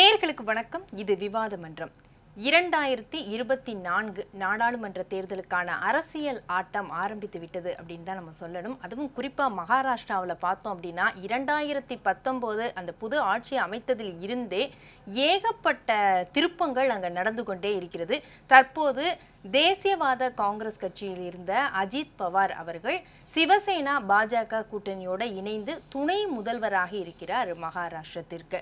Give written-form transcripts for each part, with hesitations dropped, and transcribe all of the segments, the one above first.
நேயர்களுக்கு வணக்கம். இது விவாத மன்றம். 2024 நாடாளுமன்ற தேர்தலுக்கான அரசியல் ஆட்டம் ஆரம்பித்து விட்டது அப்படின்னு தான் நம்ம சொல்லணும். அதுவும் குறிப்பாக மகாராஷ்டிராவில் பார்த்தோம் அப்படின்னா 2019 அந்த புது ஆட்சி அமைத்ததில் இருந்தே ஏகப்பட்ட திருப்பங்கள் அங்கே நடந்து கொண்டே இருக்கிறது. தற்போது தேசியவாத காங்கிரஸ் கட்சியில் இருந்த அஜித் பவார் அவர்கள் சிவசேனா பாஜக கூட்டணியோடு இணைந்து துணை முதல்வராக இருக்கிறார் மகாராஷ்டிரத்திற்கு.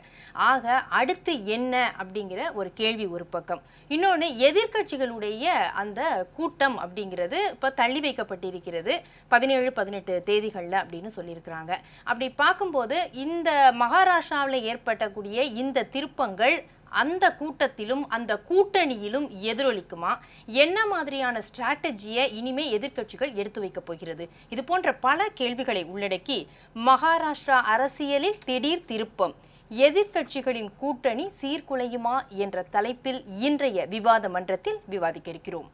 ஆக அடுத்து என்ன அப்படிங்கிற ஒரு கேள்வி ஒரு பக்கம். இன்னொன்று, எதிர்கட்சிகளுடைய அந்த கூட்டம் அப்படிங்கிறது இப்போ தள்ளி வைக்கப்பட்டிருக்கிறது 17, 18 தேதிகளில் அப்படின்னு சொல்லியிருக்கிறாங்க. அப்படி பார்க்கும்போது இந்த மகாராஷ்டிராவில் ஏற்பட்டக்கூடிய இந்த திருப்பங்கள் அந்த கூட்டத்திலும் அந்த கூட்டணியிலும் எதிரொலிக்குமா? என்ன மாதிரியான ஸ்ட்ராட்டஜியை இனிமே எதிர்க்கட்சிகள் எடுத்து வைக்க போகிறது? இது போன்ற பல கேள்விகளை உள்ளடக்கி மகாராஷ்டிரா அரசியலில் திடீர் திருப்பம், எதிர்க்கட்சிகளின் கூட்டணி சீர்குலையுமா என்ற தலைப்பில் இன்றைய விவாத மன்றத்தில் விவாதிக்க இருக்கிறோம்.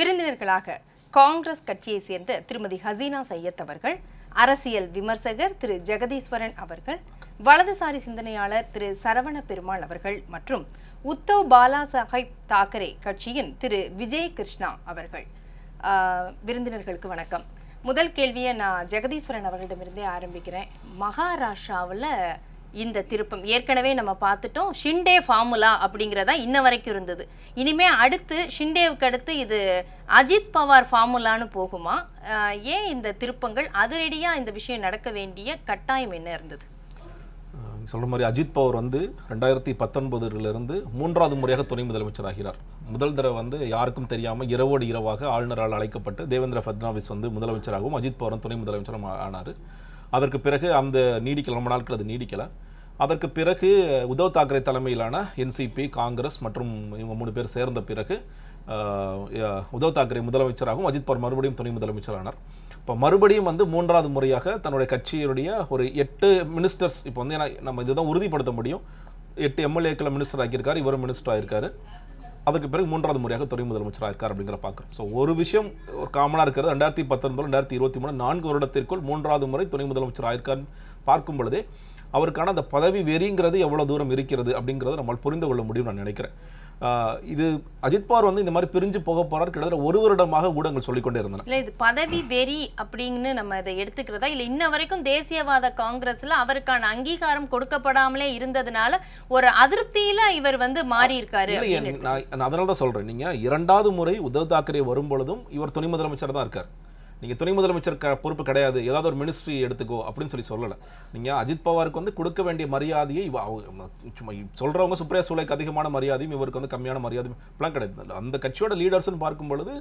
விருந்தினர்களாக காங்கிரஸ் கட்சியை சேர்ந்த திருமதி ஹசீனா சையத் அவர்கள், அரசியல் விமர்சகர் திரு ஜெகதீஸ்வரன் அவர்கள், வலதுசாரி சிந்தனையாளர் திரு சரவண பெருமாள் அவர்கள் மற்றும் உத்தவ் பாலா சாஹேப் தாக்கரே கட்சியின் திரு விஜய் கிருஷ்ணா அவர்கள். விருந்தினர்களுக்கு வணக்கம். முதல் கேள்வியை நான் ஜெகதீஸ்வரன் அவர்களிடமிருந்தே ஆரம்பிக்கிறேன். மகாராஷ்டிராவில் இந்த திருப்பம் ஏற்கனவே நம்ம பார்த்துட்டோம். ஷிண்டே ஃபார்முலா அப்படிங்கிறதா இன்ன வரைக்கும் இருந்தது. இனிமேல் அடுத்து ஷிண்டேவுக்கு அடுத்து இது அஜித் பவார் ஃபார்முலான்னு போகுமா? ஏன் இந்த திருப்பங்கள்? அதிரடியாக இந்த விஷயம் நடக்க வேண்டிய கட்டாயம் என்ன இருந்தது? சொல்கிற மாதிரி அஜித் பவார் 2019லேருந்து 3வது முறையாக துணை முதலமைச்சர் ஆகிறார். முதல் தடவை யாருக்கும் தெரியாமல் இரவோடு இரவாக ஆளுநரால் அழைக்கப்பட்டு தேவேந்திர ஃபட்னாவிஸ் முதலமைச்சராகவும் அஜித் பவார் துணை முதலமைச்சரும் ஆனார். அதற்கு பிறகு அந்த நீடிக்கல, ரொம்ப நாட்கள் அது நீடிக்கலை. அதற்கு பிறகு உத்தவ் தாக்கரே தலைமையிலான என்சிபி, காங்கிரஸ் மற்றும் இவங்க 3 பேர் சேர்ந்த பிறகு உத்தவ் தாக்கரே முதலமைச்சராகவும் அஜித் பவார் மறுபடியும் துணை முதலமைச்சரானார். இப்போ மறுபடியும் 3வது முறையாக தன்னுடைய கட்சியினுடைய ஒரு 8 மினிஸ்டர்ஸ் இப்போ ஏன்னா நம்ம இதுதான் உறுதிப்படுத்த முடியும். 8 எம்எல்ஏக்களை மினிஸ்டர் ஆகியிருக்காரு, இவரும் மினிஸ்டர் ஆகியிருக்காரு. அதுக்கு பிறகு 3வது முறையாக துணை முதலமைச்சராக இருக்கார் அப்படிங்கிற பார்க்குறோம். ஸோ ஒரு விஷயம் ஒரு காமனாக இருக்கிறது, 2019, 2023 4 வருடத்திற்குள் 3வது முறை துணை முதலமைச்சர் ஆயிருக்கான்னு பார்க்கும் பொழுதே அவருக்கான அந்த பதவி வெறிங்கிறது எவ்வளோ தூரம் இருக்கிறது அப்படிங்கிறத நம்மால் புரிந்து கொள்ள முடியும் நான் நினைக்கிறேன். இது அஜித் பவார் இந்த மாதிரி பிரிஞ்சு போக போறார். கிட்டத்தட்ட ஒரு வருடமாக ஊடகங்கள் சொல்லிக்கொண்டே இருந்தன. இல்லை, இது பதவி வெறி அப்படின்னு நம்ம இதை எடுத்துக்கிறதா? இல்லை, இன்ன வரைக்கும் தேசியவாத காங்கிரஸ்ல அவருக்கான அங்கீகாரம் கொடுக்கப்படாமலே இருந்ததுனால ஒரு அதிருப்தியில இவர் மாறி இருக்காரு. நான் அதனால தான் சொல்றேன். நீங்க 2வது முறை உத்தவ் தாக்கரே வரும்பொழுதும் இவர் துணை முதலமைச்சர் தான் இருக்கார். நீங்கள் துணை முதலமைச்சர் பொறுப்பு கிடையாது, ஏதாவது ஒரு மினிஸ்ட்ரி எடுத்துக்கோ அப்படின்னு சொல்லலை. நீங்கள் அஜித் பவாருக்கு கொடுக்க வேண்டிய மரியாதையை சும்மா சொல்கிறவங்க சுப்ரியா சூலேக்கு அதிகமான மரியாதையும் இவருக்கு கம்மியான மரியாதையும் இப்பெல்லாம் கிடையாது. அந்த கட்சியோட லீடர்ஸ்ன்னு பார்க்கும்பொழுது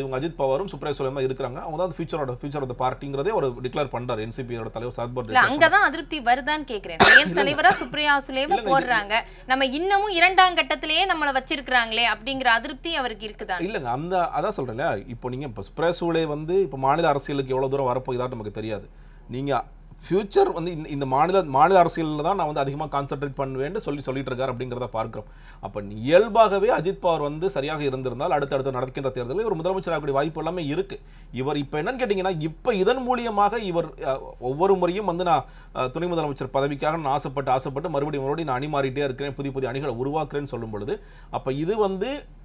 இவங்க அஜித் பவாரும் சுப்ரியா சூலேயும் தான் இருக்கிறாங்க. அவங்க தான் ஃபியூச்சரோட பார்ட்டிங்கிறதே ஒரு டிக்ளேர் பண்ணுறாரு. என்சிபியோட தலைவர் சாத்பர் அங்கே தான் அதிருப்தி வருதான்னு கேட்குறேன். தலைவராக சுப்ரியா சூலேவும் போடுறாங்க. நம்ம இன்னமும் 2ஆம் கட்டத்திலேயே நம்மளை வச்சிருக்கிறாங்களே அப்படிங்கிற அதிருப்தி அவருக்கு இருக்குதா? இல்லைங்க, அந்த அதான் சொல்கிறேன்ல. இப்போ நீங்கள் இப்போ சுப்ரியா சூலே இப்போ மாநில அரசியலுக்கு எவ்வளோ தூரம் வரப்போகிறார் நமக்கு தெரியாது. நீங்கள் ஃப்யூச்சர் இந்த மாநில அரசியலில் தான் நான் அதிகமாக கான்சென்ட்ரேட் பண்ணுவேன்னு சொல்லிட்டு இருக்கார் அப்படிங்கிறத பார்க்குறோம். அப்போ இயல்பாகவே அஜித் பவார் சரியாக இருந்திருந்தால் அடுத்தடுத்து நடக்கின்ற தேர்தலில் ஒரு முதலமைச்சராகக்கூடிய வாய்ப்பு எல்லாமே இருக்குது. இவர் இப்போ என்னன்னு கேட்டிங்கன்னா, இப்போ இதன் மூலியமாக இவர் ஒவ்வொரு முறையும் நான் துணை முதலமைச்சர் பதவிக்காக நான் ஆசைப்பட்டு மறுபடியும் நான் அணி மாறிட்டே இருக்கிறேன், புதிய அணிகளை உருவாக்குறேன்னு சொல்லும் பொழுது அப்போ இது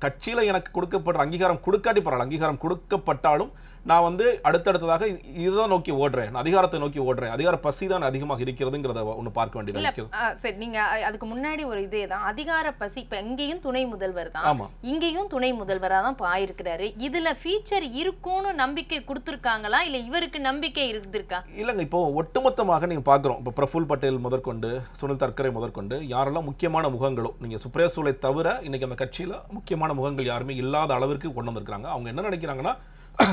கட்சியில் எனக்கு கொடுக்கப்படுற அங்கீகாரம் கொடுக்காட்டி பரவாயில்ல, அங்கீகாரம் கொடுக்கப்பட்டாலும் நான் அடுத்தடுத்ததாக இதுதான் நோக்கி ஓடுறேன், அதிகாரத்தை நோக்கி ஓடுறேன், அதிகார பசி தான் அதிகமாக இருக்கிறதுங்கிறத ஒன்று பார்க்க வேண்டியது. சரி, நீங்கள் அதுக்கு முன்னாடி ஒரு இதே தான் அதிகார பசி. இப்போ இங்கேயும் துணை முதல்வர் தான், ஆமாம், இங்கேயும் துணை முதல்வராக தான் பாயிருக்கிறாரு. இதில் ஃபியூச்சர் இருக்கும்னு நம்பிக்கை கொடுத்துருக்காங்களா? இல்லை இவருக்கு நம்பிக்கை இருந்திருக்கா? இல்லைங்க, இப்போ ஒட்டுமொத்தமாக நீங்கள் பார்க்குறோம். இப்போ பிரஃபுல் பட்டேல் முதற்கொண்டு, சுனில் தர்கரே முதற்கொண்டு யாரெல்லாம் முக்கியமான முகங்களோ, நீங்கள் சுப்ரியா சூலே தவிர இன்னைக்கு அந்த கட்சியில் முக்கியமான முகங்கள் யாருமே இல்லாத அளவிற்கு கொண்டு வந்திருக்கிறாங்க. அவங்க என்ன நினைக்கிறாங்கன்னா,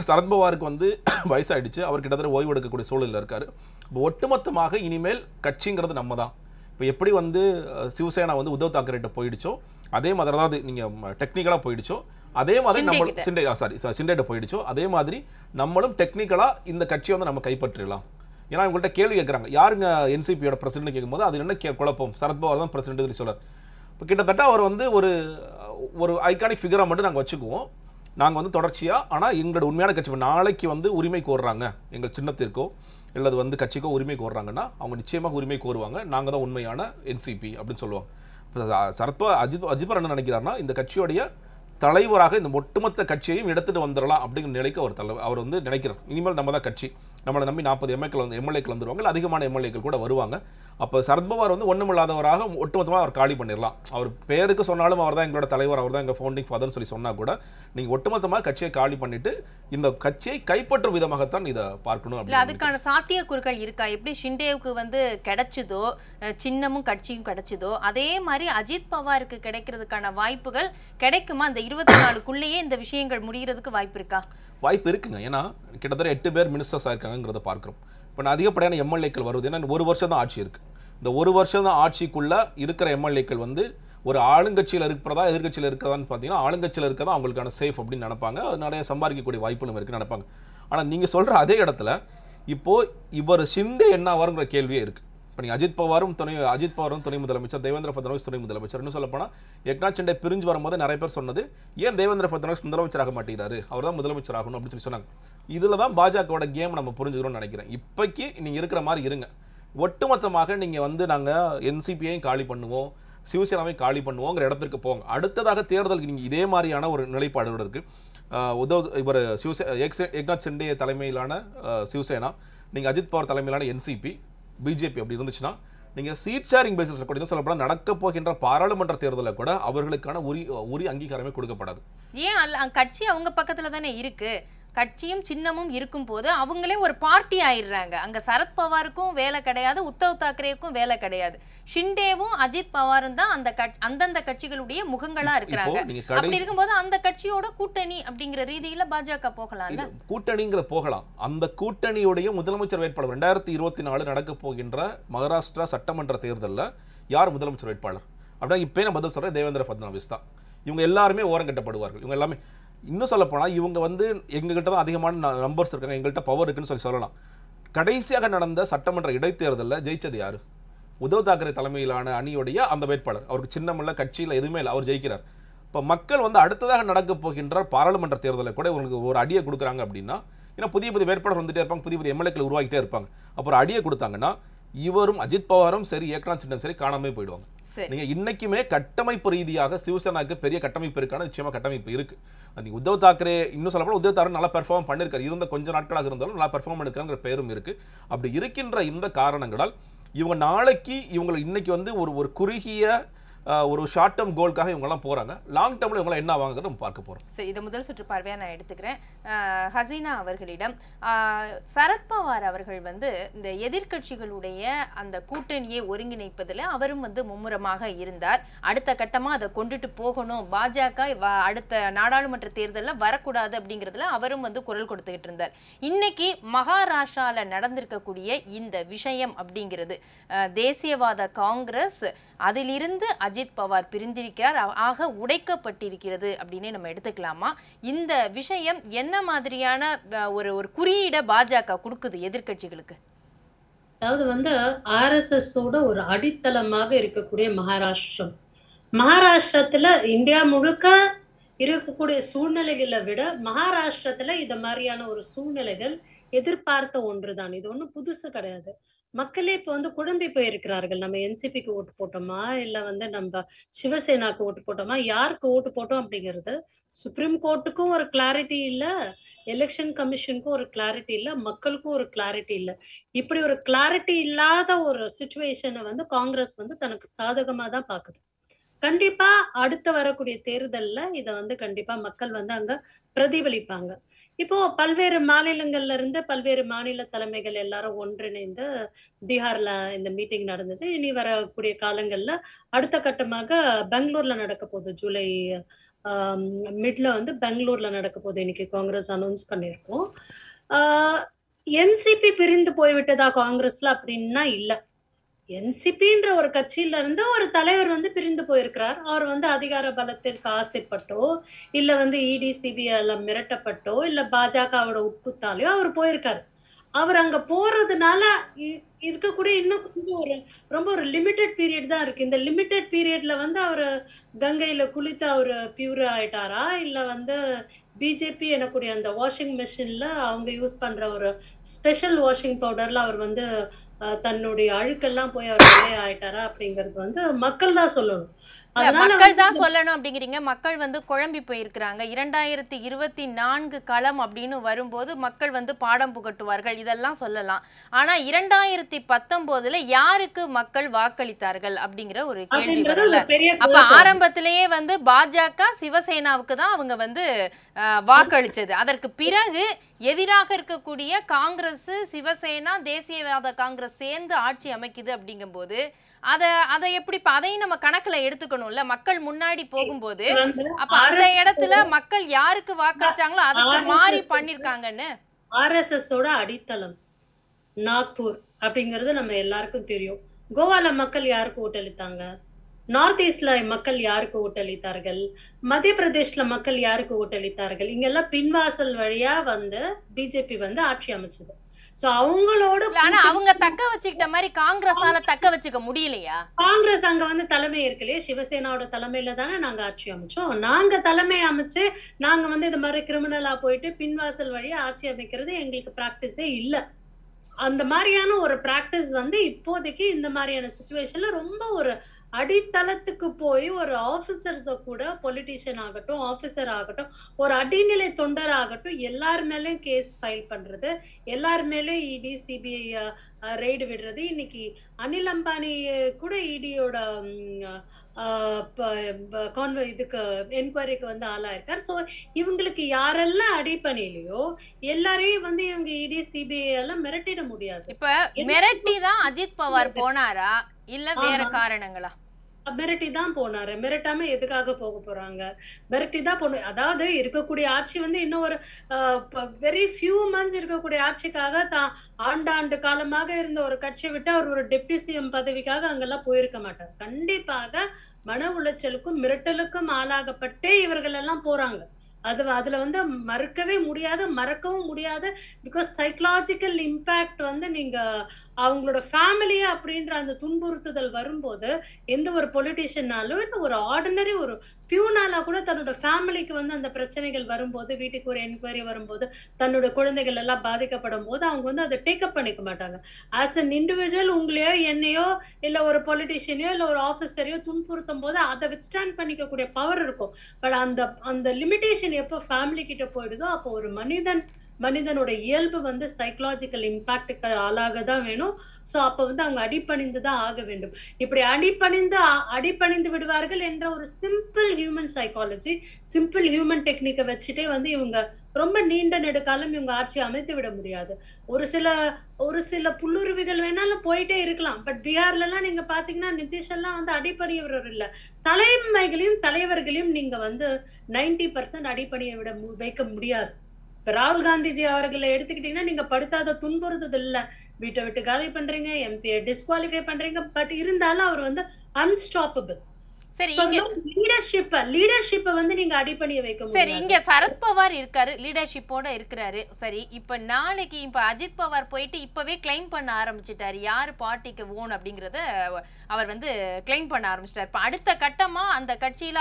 சரத்பவாருக்கு வயசாயிடுச்சு, அவர் கிட்டத்தட்ட ஓய்வு எடுக்கக்கூடிய சூழலில் இருக்கார். இப்போ ஒட்டுமொத்தமாக இனிமேல் கட்சிங்கிறது நம்ம தான். இப்போ எப்படி சிவசேனா உத்தவ் தாக்கரேட்ட போயிடுச்சோ, அதே மாதிரி அதாவது நீங்கள் டெக்னிக்கலாக போயிடுச்சோ, அதே மாதிரி நம்மளும் சிண்டேட்ட போயிடுச்சோ, அதே மாதிரி நம்மளும் டெக்னிக்கலாக இந்த கட்சியை நம்ம கைப்பற்றிடலாம். ஏன்னா உங்கள்கிட்ட கேள்வி கேட்குறாங்க, யாருங்க என்சிபியோட பிரசிடென்ட் கேட்கும்போது அது என்ன குழப்பம், சரத்பவார் தான் பிரசிடென்ட்னு சொல்கிறார். இப்போ கிட்டத்தட்ட அவர் ஒரு ஐகானிக் ஃபிகராக மட்டும் நாங்கள் வச்சுக்குவோம். நாங்கள் வந்து தொடர்ச்சியாக ஆனால் எங்களோட உண்மையான கட்சி நாளைக்கு வந்து உரிமை கோர்றாங்க எங்கள் சின்னத்திற்கோ அல்லது வந்து கட்சிக்கோ உரிமை கோர்றாங்கன்னா அவங்க நிச்சயமாக உரிமை கோருவாங்க. நாங்கள் தான் உண்மையான என்சிபி அப்படின்னு சொல்லுவாங்க. இப்போ அஜித்பார் என்ன நினைக்கிறாருன்னா இந்த கட்சியோடைய தலைவராக இந்த ஒட்டுமொத்த கட்சியையும் எடுத்துகிட்டு வந்துடலாம் அப்படிங்கிற நிலைக்கு அவர் அவர் வந்து நினைக்கிறார். இனிமேல் நம்ம தான் கட்சி, நம்மளை நம்பி 40 எம்எல்ஏக்கள் வந்துருவாங்க, அதிகமான எம்எல்ஏக்கள் கூட வருவாங்க. அப்போ சரத்பவார் வந்து ஒன்றுமில்லாதவராக ஒட்டுமொத்தமாக அவர் காலி பண்ணிடலாம். அவர் பேருக்கு சொன்னாலும் அவர் தான் எங்களோட தலைவர், அவர் தான் எங்கள் ஃபவுண்டிங் ஃபாதர்னு சொல்லி சொன்னால் கூட நீங்கள் ஒட்டுமொத்தமாக கட்சியை காலி பண்ணிட்டு இந்த கட்சியை கைப்பற்றும் விதமாகத்தான் இதை பார்க்கணும். இல்லை அதுக்கான சாத்தியக்கூறுகள் இருக்கா? எப்படி ஷிண்டேவுக்கு வந்து கிடைச்சதோ சின்னமும் கட்சியும் கிடைச்சதோ அதே மாதிரி அஜித் பவாருக்கு கிடைக்கிறதுக்கான வாய்ப்புகள் கிடைக்குமா? அந்த 24க்குள்ளேயே இந்த விஷயங்கள் முடிகிறதுக்கு வாய்ப்பு இருக்கா? வாய்ப்பு இருக்குங்க. ஏன்னா கிட்டத்தட்ட 8 பேர் மினிஸ்டர்ஸ் ஆயிருக்காங்கிறத பார்க்குறோம். இப்போ நான் அதிகப்படியான எம்எல்ஏக்கள் வருது. ஏன்னா 1 வருஷம் தான் ஆட்சி இருக்குது. இந்த 1 வருஷம் தான் ஆட்சிக்குள்ளே இருக்கிற எம்எல்ஏக்கள் வந்து ஒரு ஆளுங்கட்சியில் இருக்கிறதா எதிர்கட்சியில் இருக்கிறதான்னு பார்த்தீங்கன்னா ஆளுங்கட்சியில் இருக்கிறதா அவங்களுக்கான சேஃப் அப்படின்னு நினைப்பாங்க. அது நிறைய சம்பாதிக்கக்கூடிய வாய்ப்புகளும் இருக்குன்னு நினைப்பாங்க. ஆனால் நீங்கள் சொல்கிற அதே இடத்துல இப்போது இவர் ஷிண்டே என்ன வருங்கிற கேள்வியே இருக்குது. இப்போ நீங்கள் அஜித் பவாரும் துணை முதலமைச்சர், தேவேந்திர ஃபட்னாவிஸ் துணை முதலமைச்சர், இன்னும் சொல்லப்போனால் ஏக்நாத் ஷிண்டே பிரிஞ்சு வரும்போது நிறைய பேர் சொன்னது ஏன் தேவேந்திர ஃபட்னாவிஸ் முதலமைச்சராக மாட்டேங்கிறாரு, அவர் தான் முதலமைச்சர் ஆகணும் அப்படின்னு சொல்லி சொன்னாங்க. இதில் தான் பாஜகவோட கேம் நம்ம புரிஞ்சுக்கணும்னு நினைக்கிறேன். இப்போக்கி நீங்கள் இருக்கிற மாதிரி இருங்க. ஒட்டுமொத்தமாக நீங்கள் வந்து நாங்கள் என்சிபியையும் காலி பண்ணுவோம், சிவசேனாவையும் காலி பண்ணுவோங்கிற இடத்திற்கு போங்க. அடுத்ததாக தேர்தலுக்கு நீங்கள் இதே மாதிரியான ஒரு நிலைப்பாடு இருக்குது. இவர் ஏக்நாத் ஷிண்டே தலைமையிலான சிவசேனா, நீங்கள் அஜித் பவார் தலைமையிலான என்சிபி, பிஜேபி அப்படி இருந்துச்சுன்னா நீங்கள் சீட் ஷேரிங் பேசிஸில் கூட சொல்லப்போனால் நடக்கப் போகின்ற பாராளுமன்ற தேர்தலில் கூட அவர்களுக்கான உரிய அங்கீகாரமே கொடுக்கப்படாது. ஏன்? அல்ல கட்சி அவங்க பக்கத்தில் தானே இருக்குது. கட்சியும் சின்னமும் இருக்கும்போது அவங்களே ஒரு பார்ட்டி ஆயிடுறாங்க. அங்கே சரத்பவாருக்கும் வேலை கிடையாது, உத்தவ் தாக்கரேக்கும் வேலை கிடையாது, ஷிண்டேவும் அஜித் பவாரும் தான் அந்தந்த கட்சிகளுடைய முகங்களாக இருக்கிறாங்க. அப்படி இருக்கும்போது அந்த கட்சியோட கூட்டணி அப்படிங்கிற ரீதியில் பாஜக போகலாம், கூட்டணிங்கிற போகலாம். அந்த கூட்டணியுடைய முதலமைச்சர் வேட்பாளர் 2024 நடக்க போகின்ற மகாராஷ்டிரா சட்டமன்ற தேர்தலில் யார் முதலமைச்சர் வேட்பாளர் அப்படின்னா இப்போ நான் பதில் சொல்கிறேன் தேவேந்திர ஃபட்னாவிஸ் தான். இவங்க எல்லாருமே ஓரங்கட்டப்படுவார்கள். இவங்க எல்லாமே இன்னும் சொல்லப்போனால் இவங்க வந்து எங்கள்கிட்ட தான் அதிகமான நம்பர்ஸ் இருக்காங்க, எங்கள்கிட்ட பவர் இருக்குன்னு சொல்லி சொல்லலாம். கடைசியாக நடந்த சட்டமன்ற இடைத்தேர்தலில் ஜெயித்தது யார்? உத்தவ் தாக்கரே தலைமையிலான அணியுடைய அந்த வேட்பாளர். அவருக்கு சின்னமில்லை, கட்சியில் எதுவுமே இல்லை, அவர் ஜெயிக்கிறார். இப்போ மக்கள் வந்து அடுத்ததாக நடக்கப் போகின்ற பாராளுமன்ற தேர்தலில் கூட உங்களுக்கு ஒரு அடியை கொடுக்குறாங்க அப்படின்னா, ஏன்னா புதிய புதிய வேட்பாளர் வந்துகிட்டே இருப்பாங்க, புதிய புதிய எம்எல்ஏக்கள் உருவாக்கிட்டே இருப்பாங்க. அப்புறம் அடியை கொடுத்தாங்கன்னா இவரும் அஜித் பவாரும் சரி ஏக்நாத் ஷிண்டே சரி காணாமே போயிடுவாங்க. நீங்கள் இன்றைக்குமே கட்டமைப்பு ரீதியாக சிவசேனாவுக்கு பெரிய கட்டமைப்பு இருக்கான நிச்சயமாக கட்டமைப்பு இருக்குது. நீங்கள் உத்தவ் தாக்கரே இன்னும் சொல்லப்போனால் உத்தவ் தாக்கரே நல்லா பெர்ஃபார்ம் பண்ணியிருக்காரு, இருந்த கொஞ்சம் நாட்களாக இருந்தாலும் நல்லா பெர்ஃபார்ம் பண்ணியிருக்காங்கிற பெயரும் இருக்குது. அப்படி இருக்கின்ற இந்த காரணங்களால் இவங்க நாளைக்கு இவங்களை இன்றைக்கி வந்து ஒரு குறுகிய ஒரு ஷார்ட் டேர்ம் கோல்க்காக இவங்கெல்லாம் போகிறாங்க. லாங் டேர்மில் இவங்களாம் என்ன வாங்குறது நம்ம பார்க்க போகிறோம். சரி, இதை முதல் சுற்று பார்வையாக நான் எடுத்துக்கிறேன். ஹசீனா அவர்களிடம் சரத்பவார் அவர்கள் வந்து இந்த எதிர்கட்சிகளுடைய அந்த கூட்டணியை ஒருங்கிணைப்பதில் அவரும் வந்து மும்முரமாக இருந்தார். அடுத்த கட்டமாக அதை கொண்டுட்டு போகணும், பாஜக அடுத்த நாடாளுமன்ற தேர்தலில் வரக்கூடாது அப்படிங்கிறதுல அவரும் வந்து குரல் கொடுத்துக்கிட்டு இருந்தார். இன்னைக்கு மகாராஷ்டிராவில் நடந்திருக்கக்கூடிய இந்த விஷயம் அப்படிங்கிறது தேசியவாத காங்கிரஸ் அதிலிருந்து அஜித் பவார் பிரிந்திருக்கிறார், ஆக உடைக்கப்பட்டிருக்கிறது அப்படின்னு நம்ம எடுத்துக்கலாமா? இந்த விஷயம் என்ன மாதிரியான ஒரு குறியீட பாஜக கொடுக்குது எதிர்கட்சிகளுக்கு? அதாவது வந்து ஆர்எஸ்எஸோட ஒரு அடித்தளமாக இருக்கக்கூடிய மகாராஷ்டிரத்துல இந்தியா முழுக்க இருக்கக்கூடிய சூழ்நிலைகளை விட மகாராஷ்டிரத்துல இந்த மாதிரியான ஒரு சூழ்நிலைகள் எதிர்பார்த்த ஒன்றுதான். இது ஒன்றும் புதுசு கிடையாது. மக்களே இப்போ வந்து குழம்பி போயிருக்கிறார்கள். நம்ம என்சிபிக்கு ஓட்டு போட்டோமா இல்லை வந்து நம்ம சிவசேனாக்கு ஓட்டு போட்டோமா, யாருக்கு ஓட்டு போட்டோம் அப்படிங்கிறது சுப்ரீம் கோர்ட்டுக்கும் ஒரு கிளாரிட்டி இல்லை, எலெக்ஷன் கமிஷனுக்கும் ஒரு கிளாரிட்டி இல்லை, மக்களுக்கும் ஒரு கிளாரிட்டி இல்லை. இப்படி ஒரு கிளாரிட்டி இல்லாத ஒரு சுச்சுவேஷனை வந்து காங்கிரஸ் வந்து தனக்கு சாதகமாக தான் பார்க்குது. கண்டிப்பா அடுத்து வரக்கூடிய தேர்தல்ல இதை வந்து கண்டிப்பா மக்கள் வந்து அங்க பிரதிபலிப்பாங்க. இப்போ பல்வேறு மாநிலங்கள்ல இருந்து பல்வேறு மாநில தலைமைகள் எல்லாரும் ஒன்றிணைந்து பீகார்ல இந்த மீட்டிங் நடந்தது. இனி வரக்கூடிய காலங்கள்ல அடுத்த கட்டமாக பெங்களூர்ல நடக்க போகுது. ஜூலை மிட்ல வந்து பெங்களூர்ல நடக்க போகுது. இன்னைக்கு காங்கிரஸ் அனௌன்ஸ் பண்ணியிருக்கோம். என்சிபி பிரிந்து போய்விட்டதா காங்கிரஸ்ல அப்படின்னா இல்லை, என்சிபின்ற ஒரு கட்சியில இருந்து ஒரு தலைவர் வந்து பிரிந்து போயிருக்கிறார். அவர் வந்து அதிகார பலத்திற்கு ஆசைப்பட்டோ இல்ல வந்து இடி சிபிஐல மிரட்டப்பட்டோ இல்ல பாஜகவோட உட்குத்தாலையோ அவர் போயிருக்காரு. அவர் அங்க போறதுனால இருக்கக்கூடிய இன்னும் கொஞ்சம் ஒரு ரொம்ப ஒரு லிமிட்டட் பீரியட் தான் இருக்கு. இந்த லிமிட்டட் பீரியட்ல வந்து அவர் கங்கையில குளித்து அவர் பியூரா ஆயிட்டாரா, இல்ல வந்து பிஜேபி எனக்கூடிய அந்த வாஷிங் மிஷின்ல அவங்க யூஸ் பண்ற ஒரு ஸ்பெஷல் வாஷிங் பவுடர்ல அவர் வந்து தன்னுடைய அழுக்கெல்லாம் போய் அவர் வெளியே ஆயிட்டாரா அப்படிங்கிறது வந்து மக்கள் தான் சொல்லணும். மக்கள் தான் சொல்லணும் அப்படிங்கிறீங்க. மக்கள் வந்து குழம்பி போயிருக்கிறாங்க. 2024 களம் அப்படின்னு வரும்போது மக்கள் வந்து பாடம் புகட்டுவார்கள், இதெல்லாம் சொல்லலாம். ஆனா 2019ல யாருக்கு மக்கள் வாக்களித்தார்கள் அப்படிங்கிற ஒரு கேள்வி. அப்ப ஆரம்பத்திலேயே வந்து பாஜக சிவசேனாவுக்கு தான் அவங்க வந்து வாக்களிச்சது. அதற்கு பிறகு எதிராக இருக்கக்கூடிய காங்கிரஸ், சிவசேனா, தேசியவாத காங்கிரஸ் சேர்ந்து ஆட்சி அமைக்குது அப்படிங்கும் போது அதை எப்படி அதையும் நம்ம கணக்குல எடுத்துக்கணும்ல. மக்கள் முன்னாடி போகும்போது அப்ப அந்த இடத்துல மக்கள் யாருக்கு வாக்களிச்சாங்களோ அதுக்கு மாறி பண்ணிருக்காங்கன்னு RSS ஓட அடித்தளம் நாக்பூர் அப்படிங்கறது நம்ம எல்லாருக்கும் தெரியும். கோவால மக்கள் யாருக்கு ஓட்டளித்தாங்க, நார்த் ஈஸ்ட்ல மக்கள் யாருக்கு ஓட்டளித்தார்கள், மத்திய பிரதேஷ்ல மக்கள் யாருக்கு ஓட்டளித்தார்கள், இங்கெல்லாம் பின்வாசல் வழியா வந்து பிஜேபி வந்து ஆட்சி அமைச்சது. சோ அவங்களோட அவங்க தக்க வச்சுக்கிட்ட மாதிரி காங்கிரஸால தக்க வச்சுக்க முடியலையா? காங்கிரஸ் அங்க வந்து தலைமை இருக்குல்லையே, சிவசேனாவோட தலைமையில தானே நாங்க ஆட்சி அமைச்சோம். நாங்க தலைமை அமைச்சு நாங்க வந்து இது மாதிரி கிரிமினலா போயிட்டு பின்வாசல் வழியா ஆட்சி அமைக்கிறது எங்களுக்கு பிராக்டிஸே இல்லை. அந்த மாதிரியான ஒரு பிராக்டிஸ் வந்து இப்போதைக்கு இந்த மாதிரியான சுச்சுவேஷன்ல ரொம்ப ஒரு அடித்தளத்துக்கு போய் ஒரு ஆஃபீஸர்ஸ கூட, பொலிட்டிஷியன் ஆகட்டும், ஆஃபீஸர் ஆகட்டும், ஒரு அடிநிலை தொண்டர் ஆகட்டும், எல்லார் மேலேயும் கேஸ் ஃபைல் பண்றது, எல்லார் மேலேயும் இடி சிபிஐ ரெய்டு விடுறது. இன்னைக்கு அனில் அம்பானி கூட இடியோட இதுக்கு என்கொயரிக்கு வந்து ஆளாயிருக்கார். ஸோ இவங்களுக்கு யாரெல்லாம் அடிப்பணியிலையோ எல்லாரையும் வந்து இவங்க இடி சிபிஐ எல்லாம் மிரட்டிட முடியாது. இப்ப மிரட்டி தான் அஜித் பவார் போனாரா இல்ல வேற காரணங்களா? மிரட்டி தான் போனாரு. மிரட்டாம எதுக்காக போக போறாங்க? மிரட்டி தான் போன. அதாவது இருக்கக்கூடிய ஆட்சி வந்து இன்னும் ஒரு வெரி ஃபியூ மந்த்ஸ் இருக்கக்கூடிய ஆட்சிக்காக தான் ஆண்டாண்டு காலமாக இருந்த ஒரு கட்சியை விட்டு அவர் ஒரு டெப்டி சிஎம் பதவிக்காக அங்கெல்லாம் போயிருக்க மாட்டார். கண்டிப்பாக மன உளைச்சலுக்கும் மிரட்டலுக்கும் ஆளாகப்பட்டே இவர்கள் எல்லாம் போறாங்க. அதுல வந்து மறுக்கவே முடியாது, மறக்கவும் முடியாது. பிகாஸ் சைக்கலாஜிக்கல் இம்பேக்ட் வந்து நீங்க அவங்களோட ஃபேமிலியா அப்படின்ற அந்த துன்புறுத்துதல் வரும்போது எந்த ஒரு பொலிட்டிஷியனாலும் இல்லை ஒரு ஆர்டினரி ஒரு பியூனால கூட தன்னோட ஃபேமிலிக்கு வந்து அந்த பிரச்சனைகள் வரும்போது, வீட்டுக்கு ஒரு என்கொயரி வரும்போது, தன்னோட குழந்தைகள் எல்லாம் பாதிக்கப்படும் போது அவங்க வந்து அதை டேக்கப் பண்ணிக்க மாட்டாங்க. ஆஸ் அன் இண்டிவிஜுவல் உங்களையோ என்னையோ இல்லை ஒரு பொலிட்டிஷியனையோ இல்லை ஒரு ஆஃபீஸரையோ துன்புறுத்தும் போது அதை வித்ஸ்டாண்ட் பண்ணிக்கக்கூடிய பவர் இருக்கும். பட் அந்த லிமிடேஷன் எப்போ ஃபேமிலி கிட்ட போயிடுதோ அப்போ ஒரு மனிதனோட இயல்பு வந்து சைக்கலாஜிக்கல் இம்பாக்டுக்கு ஆளாக தான் வேணும். ஸோ அப்போ வந்து அவங்க அடிப்பணிந்து தான் ஆக வேண்டும். இப்படி அடிப்பணிந்து விடுவார்கள் என்ற ஒரு simple human psychology, simple human டெக்னிக்கை வச்சுட்டே வந்து இவங்க ரொம்ப நீண்ட நெடுக்காலம் இவங்க ஆட்சி அமைத்து விட முடியாது. ஒரு சில புல்லுருவிகள் வேணாலும் போயிட்டே இருக்கலாம். பட் பீகார்ல எல்லாம் நீங்க பாத்தீங்கன்னா நிதிஷ் எல்லாம் வந்து அடிப்படையவர் இல்ல, தலைமைகளையும் தலைவர்களையும் நீங்க வந்து 90% அடிப்படைய விட வைக்க முடியாது. இப்ப ராகுல் காந்திஜி அவர்களை எடுத்துக்கிட்டீங்கன்னா நீங்க படுத்தாத துன்புறுத்தது இல்ல, வீட்டை விட்டு காலி பண்றீங்க, எம்பியை டிஸ்குவாலிஃபை பண்றீங்க, பட் இருந்தாலும் அவர் வந்து அன்ஸ்டாப்பபிள். சரத் பவார் இருக்காரு, லீடர்ஷிப்போட இருக்கிறாரு. சரி, இப்ப நாளைக்கு இப்ப அஜித் பவார் போயிட்டு இப்பவே கிளைம் பண்ண ஆரம்பிச்சுட்டாரு, யாரு பார்ட்டிக்கு ஓன் அப்படிங்கறத அவர் வந்து கிளைம் பண்ண ஆரம்பிச்சிட்டாரு. இப்ப அடுத்த கட்டமா அந்த கட்சியில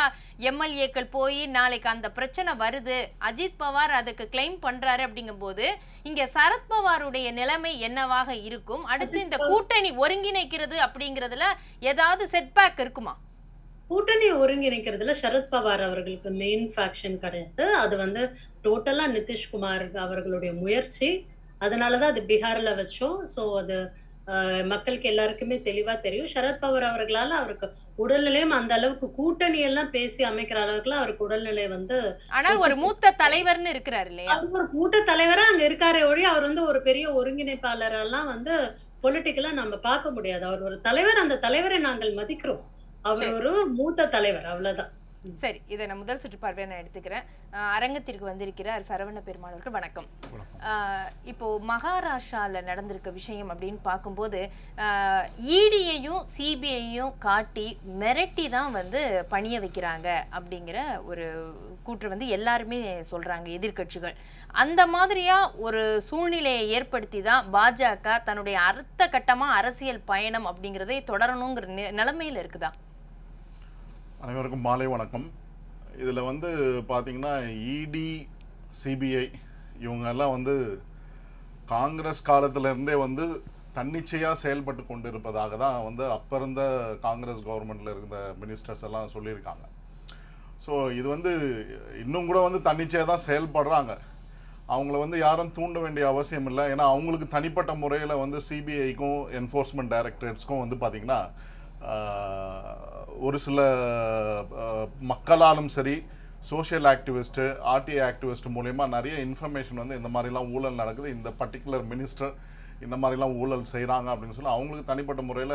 எம்எல்ஏக்கள் போய் நாளைக்கு அந்த பிரச்சனை வருது, அஜித் பவார் அதுக்கு கிளைம் பண்றாரு அப்படிங்கும் போது இங்க சரத் பவாருடைய நிலைமை என்னவாக இருக்கும்? அடுத்து இந்த கூட்டணி ஒருங்கிணைக்கிறது அப்படிங்கறதுல ஏதாவது செட்பேக் இருக்குமா? கூட்டணி ஒருங்கிணைக்கிறதுல சரத்பவார் அவர்களுக்கு மெயின் ஃபேக்ஷன் கிடையாது. அது வந்து டோட்டலா நிதிஷ்குமார் அவர்களுடைய முயற்சி. அதனாலதான் அது பீகார்ல வச்சோம். ஸோ அது மக்களுக்கு எல்லாருக்குமே தெளிவா தெரியும். சரத்பவார் அவர்களால அவருக்கு உடல்நிலையும் அந்த அளவுக்கு கூட்டணி எல்லாம் பேசி அமைக்கிற அளவுக்குலாம் அவருக்கு உடல்நிலை வந்து, ஆனால் ஒரு மூத்த தலைவர்னு இருக்கிறாரு இல்லையா, ஒரு மூத்த தலைவரா அங்க இருக்காரே ஒழிய அவர் வந்து ஒரு பெரிய ஒருங்கிணைப்பாளரெல்லாம் வந்து பொலிட்டிக்கலா நம்ம பார்க்க முடியாது. அவர் ஒரு தலைவர், அந்த தலைவரை நாங்கள் மதிக்கிறோம். அவர் ஒரு மூத்த தலைவர், அவ்வளவுதான். சரி இத நான் முதல் சுற்று பார்வையா நான் எடுத்துக்கிறேன் அரங்கத்திற்கு வந்திருக்கிறார் சரவண பெருமாள் அவர்கள் வணக்கம் இப்போ மகாராஷ்டிரால நடந்திருக்க விஷயம் அப்படிን பாக்கும்போது ஈடியையும் சிபிஐயும் காட்டி மிரட்டி தான் வந்து பணிய வைக்கறாங்க அப்படிங்கற ஒரு கூற்று வந்து எல்லாரும் சொல்றாங்க எதிர்க்கட்சிகள் அந்த மாதிரியா ஒரு சூழ்நிலையை ஏற்படுத்தி தான் பாஜக தன்னுடைய அர்த்த கட்டமா அரசியல் பயணம் அப்படிங்கறதை தொடரணும்ங்கற நிலைமையில இருக்குதா அனைவருக்கும் மாலை வணக்கம் இதில் வந்து பார்த்தீங்கன்னா இடி சிபிஐ இவங்கெல்லாம் வந்து காங்கிரஸ் காலத்திலேருந்தே வந்து தன்னிச்சையாக செயல்பட்டு கொண்டு இருப்பதாக தான் வந்து அப்போ இருந்த காங்கிரஸ் கவர்மெண்ட்டில் இருந்த மினிஸ்டர்ஸ் எல்லாம் சொல்லியிருக்காங்க ஸோ இது வந்து இன்னும் கூட வந்து தன்னிச்சையாக தான் செயல்படுறாங்க அவங்கள வந்து யாரும் தூண்ட வேண்டிய அவசியம் இல்லை ஏன்னா அவங்களுக்கு தனிப்பட்ட முறையில் வந்து சிபிஐக்கும் என்ஃபோர்ஸ்மெண்ட் டைரக்டரேட்ஸ்க்கும் வந்து பார்த்திங்கன்னா ஒரு சில மக்களாலும் சரி சோஷியல் ஆக்டிவிஸ்ட்டு ஆர்டிஐ ஆக்டிவிஸ்ட் மூலமா நிறைய இன்ஃபர்மேஷன் வந்து இந்த மாதிரிலாம் ஊழல் நடக்குது இந்த பர்டிகுலர் மினிஸ்டர் இந்த மாதிரிலாம் ஊழல் செய்கிறாங்க அப்படின்னு சொல்லி அவங்களுக்கு தனிப்பட்ட முறையில்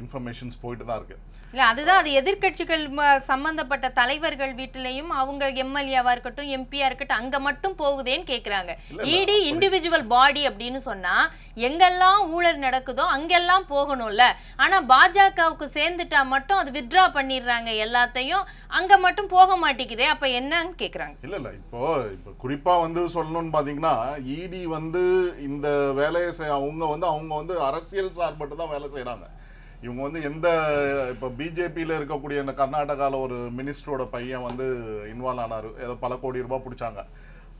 இன்ஃபர்மேஷன்ஸ் போயிட்டு தான் இருக்குது இல்லை அதுதான் அது எதிர்கட்சிகள் சம்மந்தப்பட்ட தலைவர்கள் வீட்டிலையும் அவங்க எம்எல்ஏவாக இருக்கட்டும் எம்பியாக இருக்கட்டும் அங்கே மட்டும் போகுதேன்னு கேட்குறாங்க இடி இண்டிவிஜுவல் பாடி அப்படின்னு சொன்னால் எங்கெல்லாம் ஊழல் நடக்குதோ அங்கெல்லாம் போகணும்ல ஆனால் பாஜகவுக்கு சேர்ந்துட்டா மட்டும் அது வித்ரா பண்ணிடுறாங்க எல்லாத்தையும் அங்கே மட்டும் போக மாட்டேங்குதே அப்போ என்னன்னு கேட்குறாங்க இல்லை இல்லை இப்போ குறிப்பாக வந்து சொல்லணும்னு பார்த்தீங்கன்னா இடி வந்து இந்த வேலையை அவங்க வந்து அரசியல் சார்பட்டு தான் வேலை செய்கிறாங்க இவங்க வந்து எந்த இப்போ பிஜேபியில் இருக்கக்கூடிய இந்த கர்நாடகாவில் ஒரு மினிஸ்டரோட பையன் வந்து இன்வால்வ் ஆனார் ஏதோ பல கோடி ரூபாய் பிடிச்சாங்க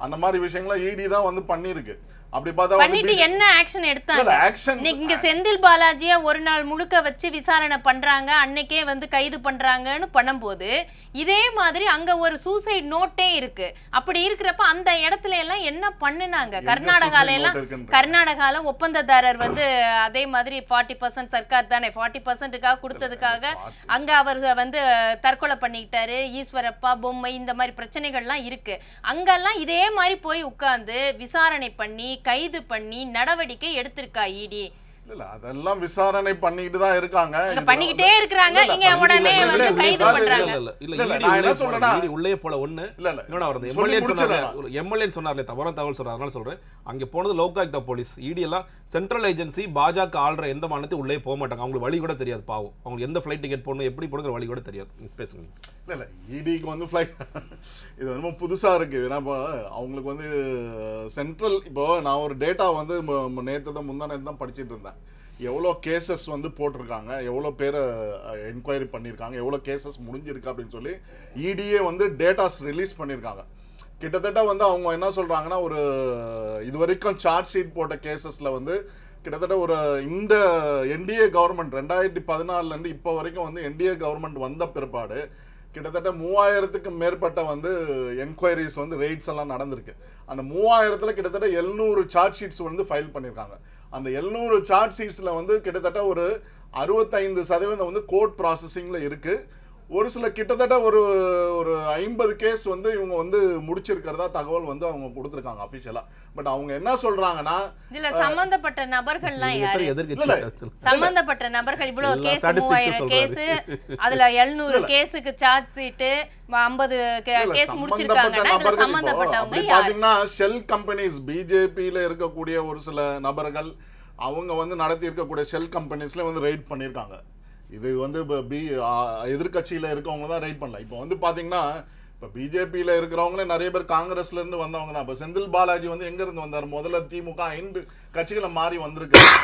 அந்த மாதிரி விஷயங்கள்லாம் இடி தான் வந்து பண்ணியிருக்கு அப்படி பார்த்தா பண்ணிட்டு என்ன ஆக்ஷன் எடுத்தாங்க இங்க செந்தில் பாலாஜியை ஒரு நாள் முழுக்க வச்சு விசாரணை பண்றாங்க அன்னைக்கே வந்து கைது பண்றாங்கன்னு பண்ணும்போது இதே மாதிரி அங்க ஒரு சூசைட் நோட்டே இருக்கு அப்படி இருக்கிறப்ப அந்த இடத்துல எல்லாம் என்ன பண்ணினாங்க கர்நாடகால ஒப்பந்ததாரர் வந்து அதே மாதிரி 40% சர்க்கார் தானே 40%க்காக கொடுத்ததுக்காக அங்க அவர் வந்து தற்கொலை பண்ணிக்கிட்டாரு ஈஸ்வரப்பா பொம்மை இந்த மாதிரி பிரச்சனைகள்லாம் இருக்கு அங்கெல்லாம் இதே மாதிரி போய் உட்கார்ந்து விசாரணை பண்ணி கைது பண்ணி நடவடிக்கை எடுத்திருக்கா இடி இல்ல அதெல்லாம் விசாரணை பண்ணிட்டு தான் இருக்காங்க இங்க பண்ணிட்டே இருக்காங்க இங்க உடனே வந்து கைது பண்றாங்க இல்ல இல்ல நான் என்ன சொல்றேனா இடி உள்ளே போல ஒண்ணு இல்ல இல்ல இன்னொரு அவரது எம்எல்ஏ சொன்னார்ல தவறு சொல்றாரு அதனால சொல்றேன் அங்க போனது லோகாயுக்தா போலீஸ் இடி எல்லாம் சென்ட்ரல் ஏஜென்சி பாஜக ஆல்ற எந்த மானத்து உள்ளே போக மாட்டாங்க அவங்களுக்கு வழி கூட தெரியாது பாவம் அவங்க எந்த ஃளைட் டிக்கெட் போறணும் எப்படி போறதுற வழி கூட தெரியாது பேசுங்க இல்ல இல்ல இடிக்கு வந்து ஃளைட் இது ரொம்ப புதுசா இருக்கு ஏன்னா அவங்களுக்கு வந்து சென்ட்ரல் இப்போ நான் ஒரு டேட்டா வந்து நேத்துதான் முந்தானேத்து தான் படிச்சிட்டு இருந்தேன் எவ்வளோ கேசஸ் வந்து போட்டிருக்காங்க எவ்வளோ பேரை என்கொயரி பண்ணியிருக்காங்க எவ்வளோ கேசஸ் முடிஞ்சிருக்கு அப்படின்னு சொல்லி இடியே வந்து டேட்டாஸ் ரிலீஸ் பண்ணியிருக்காங்க கிட்டத்தட்ட வந்து அவங்க என்ன சொல்கிறாங்கன்னா ஒரு இது வரைக்கும் சார்ஜ் ஷீட் போட்ட கேசஸில் வந்து கிட்டத்தட்ட ஒரு இந்த என்டிஏ கவர்மெண்ட் 2014லேருந்து இப்போ வரைக்கும் வந்து என்டிஏ கவர்மெண்ட் வந்த பிற்பாடு கிட்டத்தட்ட 3000க்கும் மேற்பட்ட வந்து என்கொயரிஸ் வந்து ரெய்ட்ஸ் எல்லாம் நடந்திருக்கு அந்த 3000த்தில் கிட்டத்தட்ட 700 சார்ஜ் ஷீட்ஸ் வந்து ஃபைல் பண்ணியிருக்காங்க அந்த 700 சார்ஜ் ஷீட்ஸில் வந்து கிட்டத்தட்ட ஒரு 65% வந்து கோர்ட் ப்ராசஸிங்கில் இருக்குது ஒரு சில கிட்டத்தட்ட ஒரு 50 கேஸ் வந்து இவங்க வந்து முடிச்சிருக்கிறதா தகவல் வந்து அவங்க கொடுத்துருக்காங்க அஃபிஷியலாக பட் அவங்க என்ன சொல்றாங்கன்னா இதுல சம்பந்தப்பட்ட நபர்கள்லாம் யாரு சம்பந்தப்பட்ட நபர்கள் இவ்வளவு கேஸ் 3000 கேஸ் அதுல 700 கேஸுக்கு சார்ஜ் ஷீட் 50 கேஸ் முடிச்சிருக்காங்கன்னா இதுல சம்பந்தப்பட்டவங்க பாத்தீங்கன்னா ஷெல் கம்பெனிஸ் பிஜேபியில இருக்கக்கூடிய ஒரு சில நபர்கள் அவங்க வந்து நடத்தி இருக்கக்கூடிய ஷெல் கம்பெனிஸ்ல வந்து ரெய்ட் பண்ணியிருக்காங்க இது வந்து எதிர்கட்சியில் இருக்கவங்க தான் ரைட் பண்ணல இப்போ வந்து பார்த்தீங்கன்னா இப்போ பிஜேபியில் இருக்கிறவங்களே நிறைய பேர் காங்கிரஸ்லேருந்து வந்தவங்க தான் இப்போ செந்தில் பாலாஜி வந்து எங்கேருந்து வந்தார் முதல்ல திமுக 5 கட்சிகளை மாறி வந்திருக்காரு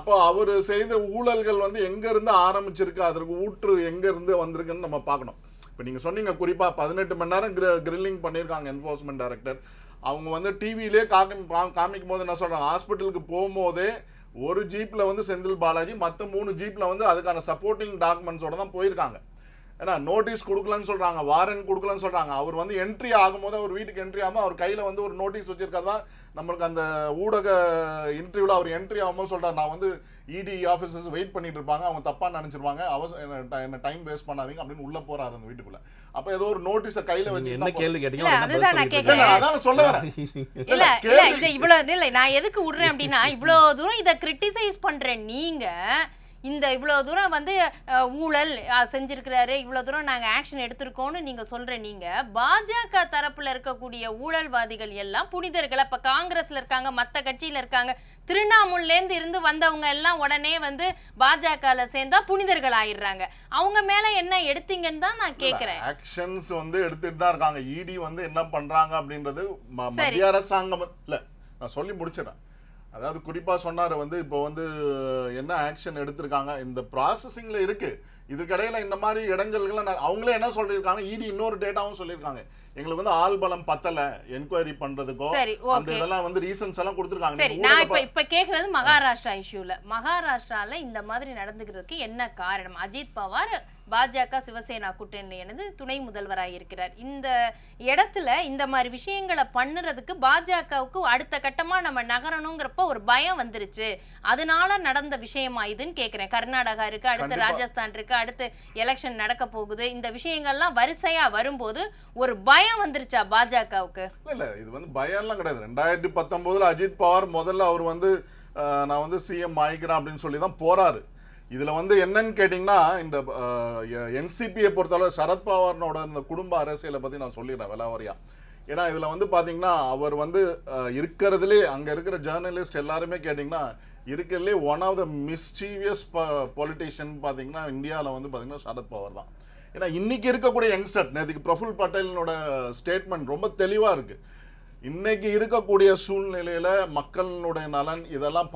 அப்போ அவர் செய்த ஊழல்கள் வந்து எங்கேருந்து ஆரம்பிச்சிருக்கு அதற்கு ஊற்று எங்கேருந்து வந்திருக்குன்னு நம்ம பார்க்கணும் இப்போ நீங்கள் சொன்னீங்க குறிப்பாக 18 மணி நேரம் கிரில்லிங் பண்ணியிருக்காங்க என்ஃபோர்ஸ்மெண்ட் டைரக்டர் அவங்க வந்து டிவிலே காமிக்கும் போது என்ன சொல்கிறாங்க ஹாஸ்பிட்டலுக்கு போகும்போதே ஒரு ஜீப்பில் வந்து செந்தில் பாலாஜி மற்ற 3 ஜீப்பில் வந்து அதுக்கான சப்போர்ட்டிங் டாக்குமெண்ட்ஸோடு தான் போயிருக்காங்க ஏன்னா நோட்டீஸ் கொடுக்கலன்னு சொல்கிறாங்க வாரண்ட் கொடுக்கலன்னு சொல்கிறாங்க அவர் வந்து என்ட்ரி ஆகும்போது அவர் வீட்டுக்கு என்ட்ரி ஆகும்போது அவர் கையில் வந்து ஒரு நோட்டீஸ் வச்சுருக்காரு தான் நம்மளுக்கு அந்த ஊடக இன்டர்வியூவில் அவர் என்ட்ரி ஆகும்போது சொல்கிறார் நான் வந்து இடி ஆஃபீஸர்ஸ் வெயிட் பண்ணிட்டு இருப்பாங்க அவங்க தப்பாக நினச்சிருப்பாங்க என்ன டைம் வேஸ்ட் பண்ணாதீங்க அப்படின்னு உள்ளே போகிறாரு அந்த வீட்டுக்குள்ளே அப்போ ஏதோ ஒரு நோட்டீஸை கையில் வச்சு என்ன கேள்வி கேட்டீங்க அதான் சொல்ல வரேன் இல்லை இல்லை இதை இவ்வளோ இல்லை நான் எதுக்கு விடுறேன் அப்படின்னா இவ்வளோ தூரம் இதை கிரிட்டிசைஸ் பண்ணுறேன் நீங்கள் இந்த இவ்ளோ தூரம் வந்து ஊழல் செஞ்சிருக்காரு இவ்ளோ தூரம் நாங்க ஆக்ஷன் எடுத்துறோம்னு நீங்க சொல்ற நீங்க பாஜக தரப்புல இருக்க கூடிய ஊழல்வாதிகள் எல்லாம் புனிதர்கள் அப்ப காங்கிரஸ்ல இருக்காங்க மத்த கட்சியில இருக்காங்க திருணாமுல்ல இருந்து வந்தவங்க எல்லாம் உடனே வந்து பாஜகல சேர்ந்தா புனிதர்கள் ஆயிடுறாங்க அவங்க மேல என்ன எடுத்தீங்கன்னு தான் நான் கேக்குறேன் ஆக்ஷன்ஸ் வந்து எடுத்துட்டு தான் இருக்காங்க ஈடி வந்து என்ன பண்றாங்க அப்படின்றது மத்திய அரசாங்கம் இல்ல நான் சொல்லி முடிச்சறேன் அதாவது குறிப்பா சொன்னாரு வந்து இப்போ வந்து என்ன ஆக்ஷன் எடுத்துருக்காங்க இந்த ப்ராசஸிங்ல இருக்கு இதுக்கடையில இந்த மாதிரி இடங்கள்ல அவங்களே என்ன சொல்லிருக்காங்க ஈடி இன்னொரு டேட்டாவும் சொல்லிருக்காங்க எங்களுக்கு வந்து ஆள் பலம் பத்தல என்கொயரி பண்றதுக்கோ அந்த இதெல்லாம் வந்து ரீசன்ஸ் எல்லாம் கொடுத்திருக்காங்க சரி நான் இப்ப கேக்குறது மகாராஷ்டிரா இஷ்யூல மகாராஷ்டிரால இந்த மாதிரி நடந்துக்கிறதுக்கு என்ன காரணம் அஜித் பவார் பாஜக சிவசேனா கூட்டணியிலிருந்து துணை முதல்வராக இருக்கிறார் இந்த இடத்துல இந்த மாதிரி விஷயங்களை பண்ணுறதுக்கு பாஜகவுக்கு அடுத்த கட்டமா நம்ம நகரணுங்கிறப்ப ஒரு பயம் வந்துருச்சு அதனால நடந்த விஷயமா இதுன்னு கேட்குறேன் கர்நாடகா இருக்கு அடுத்து ராஜஸ்தான் இருக்கு அடுத்து எலெக்ஷன் நடக்க போகுது இந்த விஷயங்கள்லாம் வரிசையா வரும்போது ஒரு பயம் வந்துருச்சா பாஜகவுக்கு இல்லை இது வந்து பயம்லாம் கிடையாது 2019 அஜித் பவார் முதல்ல அவர் வந்து நான் வந்து சிஎம் ஆயிக்கிறேன் அப்படின்னு சொல்லி தான் போறாரு இதுல வந்து என்னன்னு கேட்டிங்கன்னா இந்த என்சிபியை பொறுத்தளவு சரத்பவார்னோட இந்த குடும்ப அரசியலை பற்றி நான் சொல்லிடுறேன் விலாவரியா ஏன்னா இதில் வந்து பார்த்தீங்கன்னா அவர் வந்து இருக்கிறதுலே அங்கே இருக்கிற ஜேர்னலிஸ்ட் எல்லாருமே கேட்டிங்கன்னா இருக்கிறதுலே one of the mischievous politician பார்த்தீங்கன்னா இந்தியாவில் வந்து பார்த்தீங்கன்னா சரத்பவார் தான் ஏன்னா இன்றைக்கி இருக்கக்கூடிய யங்ஸ்டர் நேற்றுக்கு பிரஃபுல் பட்டேலினோட ஸ்டேட்மெண்ட் ரொம்ப தெளிவாக இருக்குது இன்னைக்கு இருக்கக்கூடிய சூழ்நிலையில மக்களுடைய நலன் இதெல்லாம்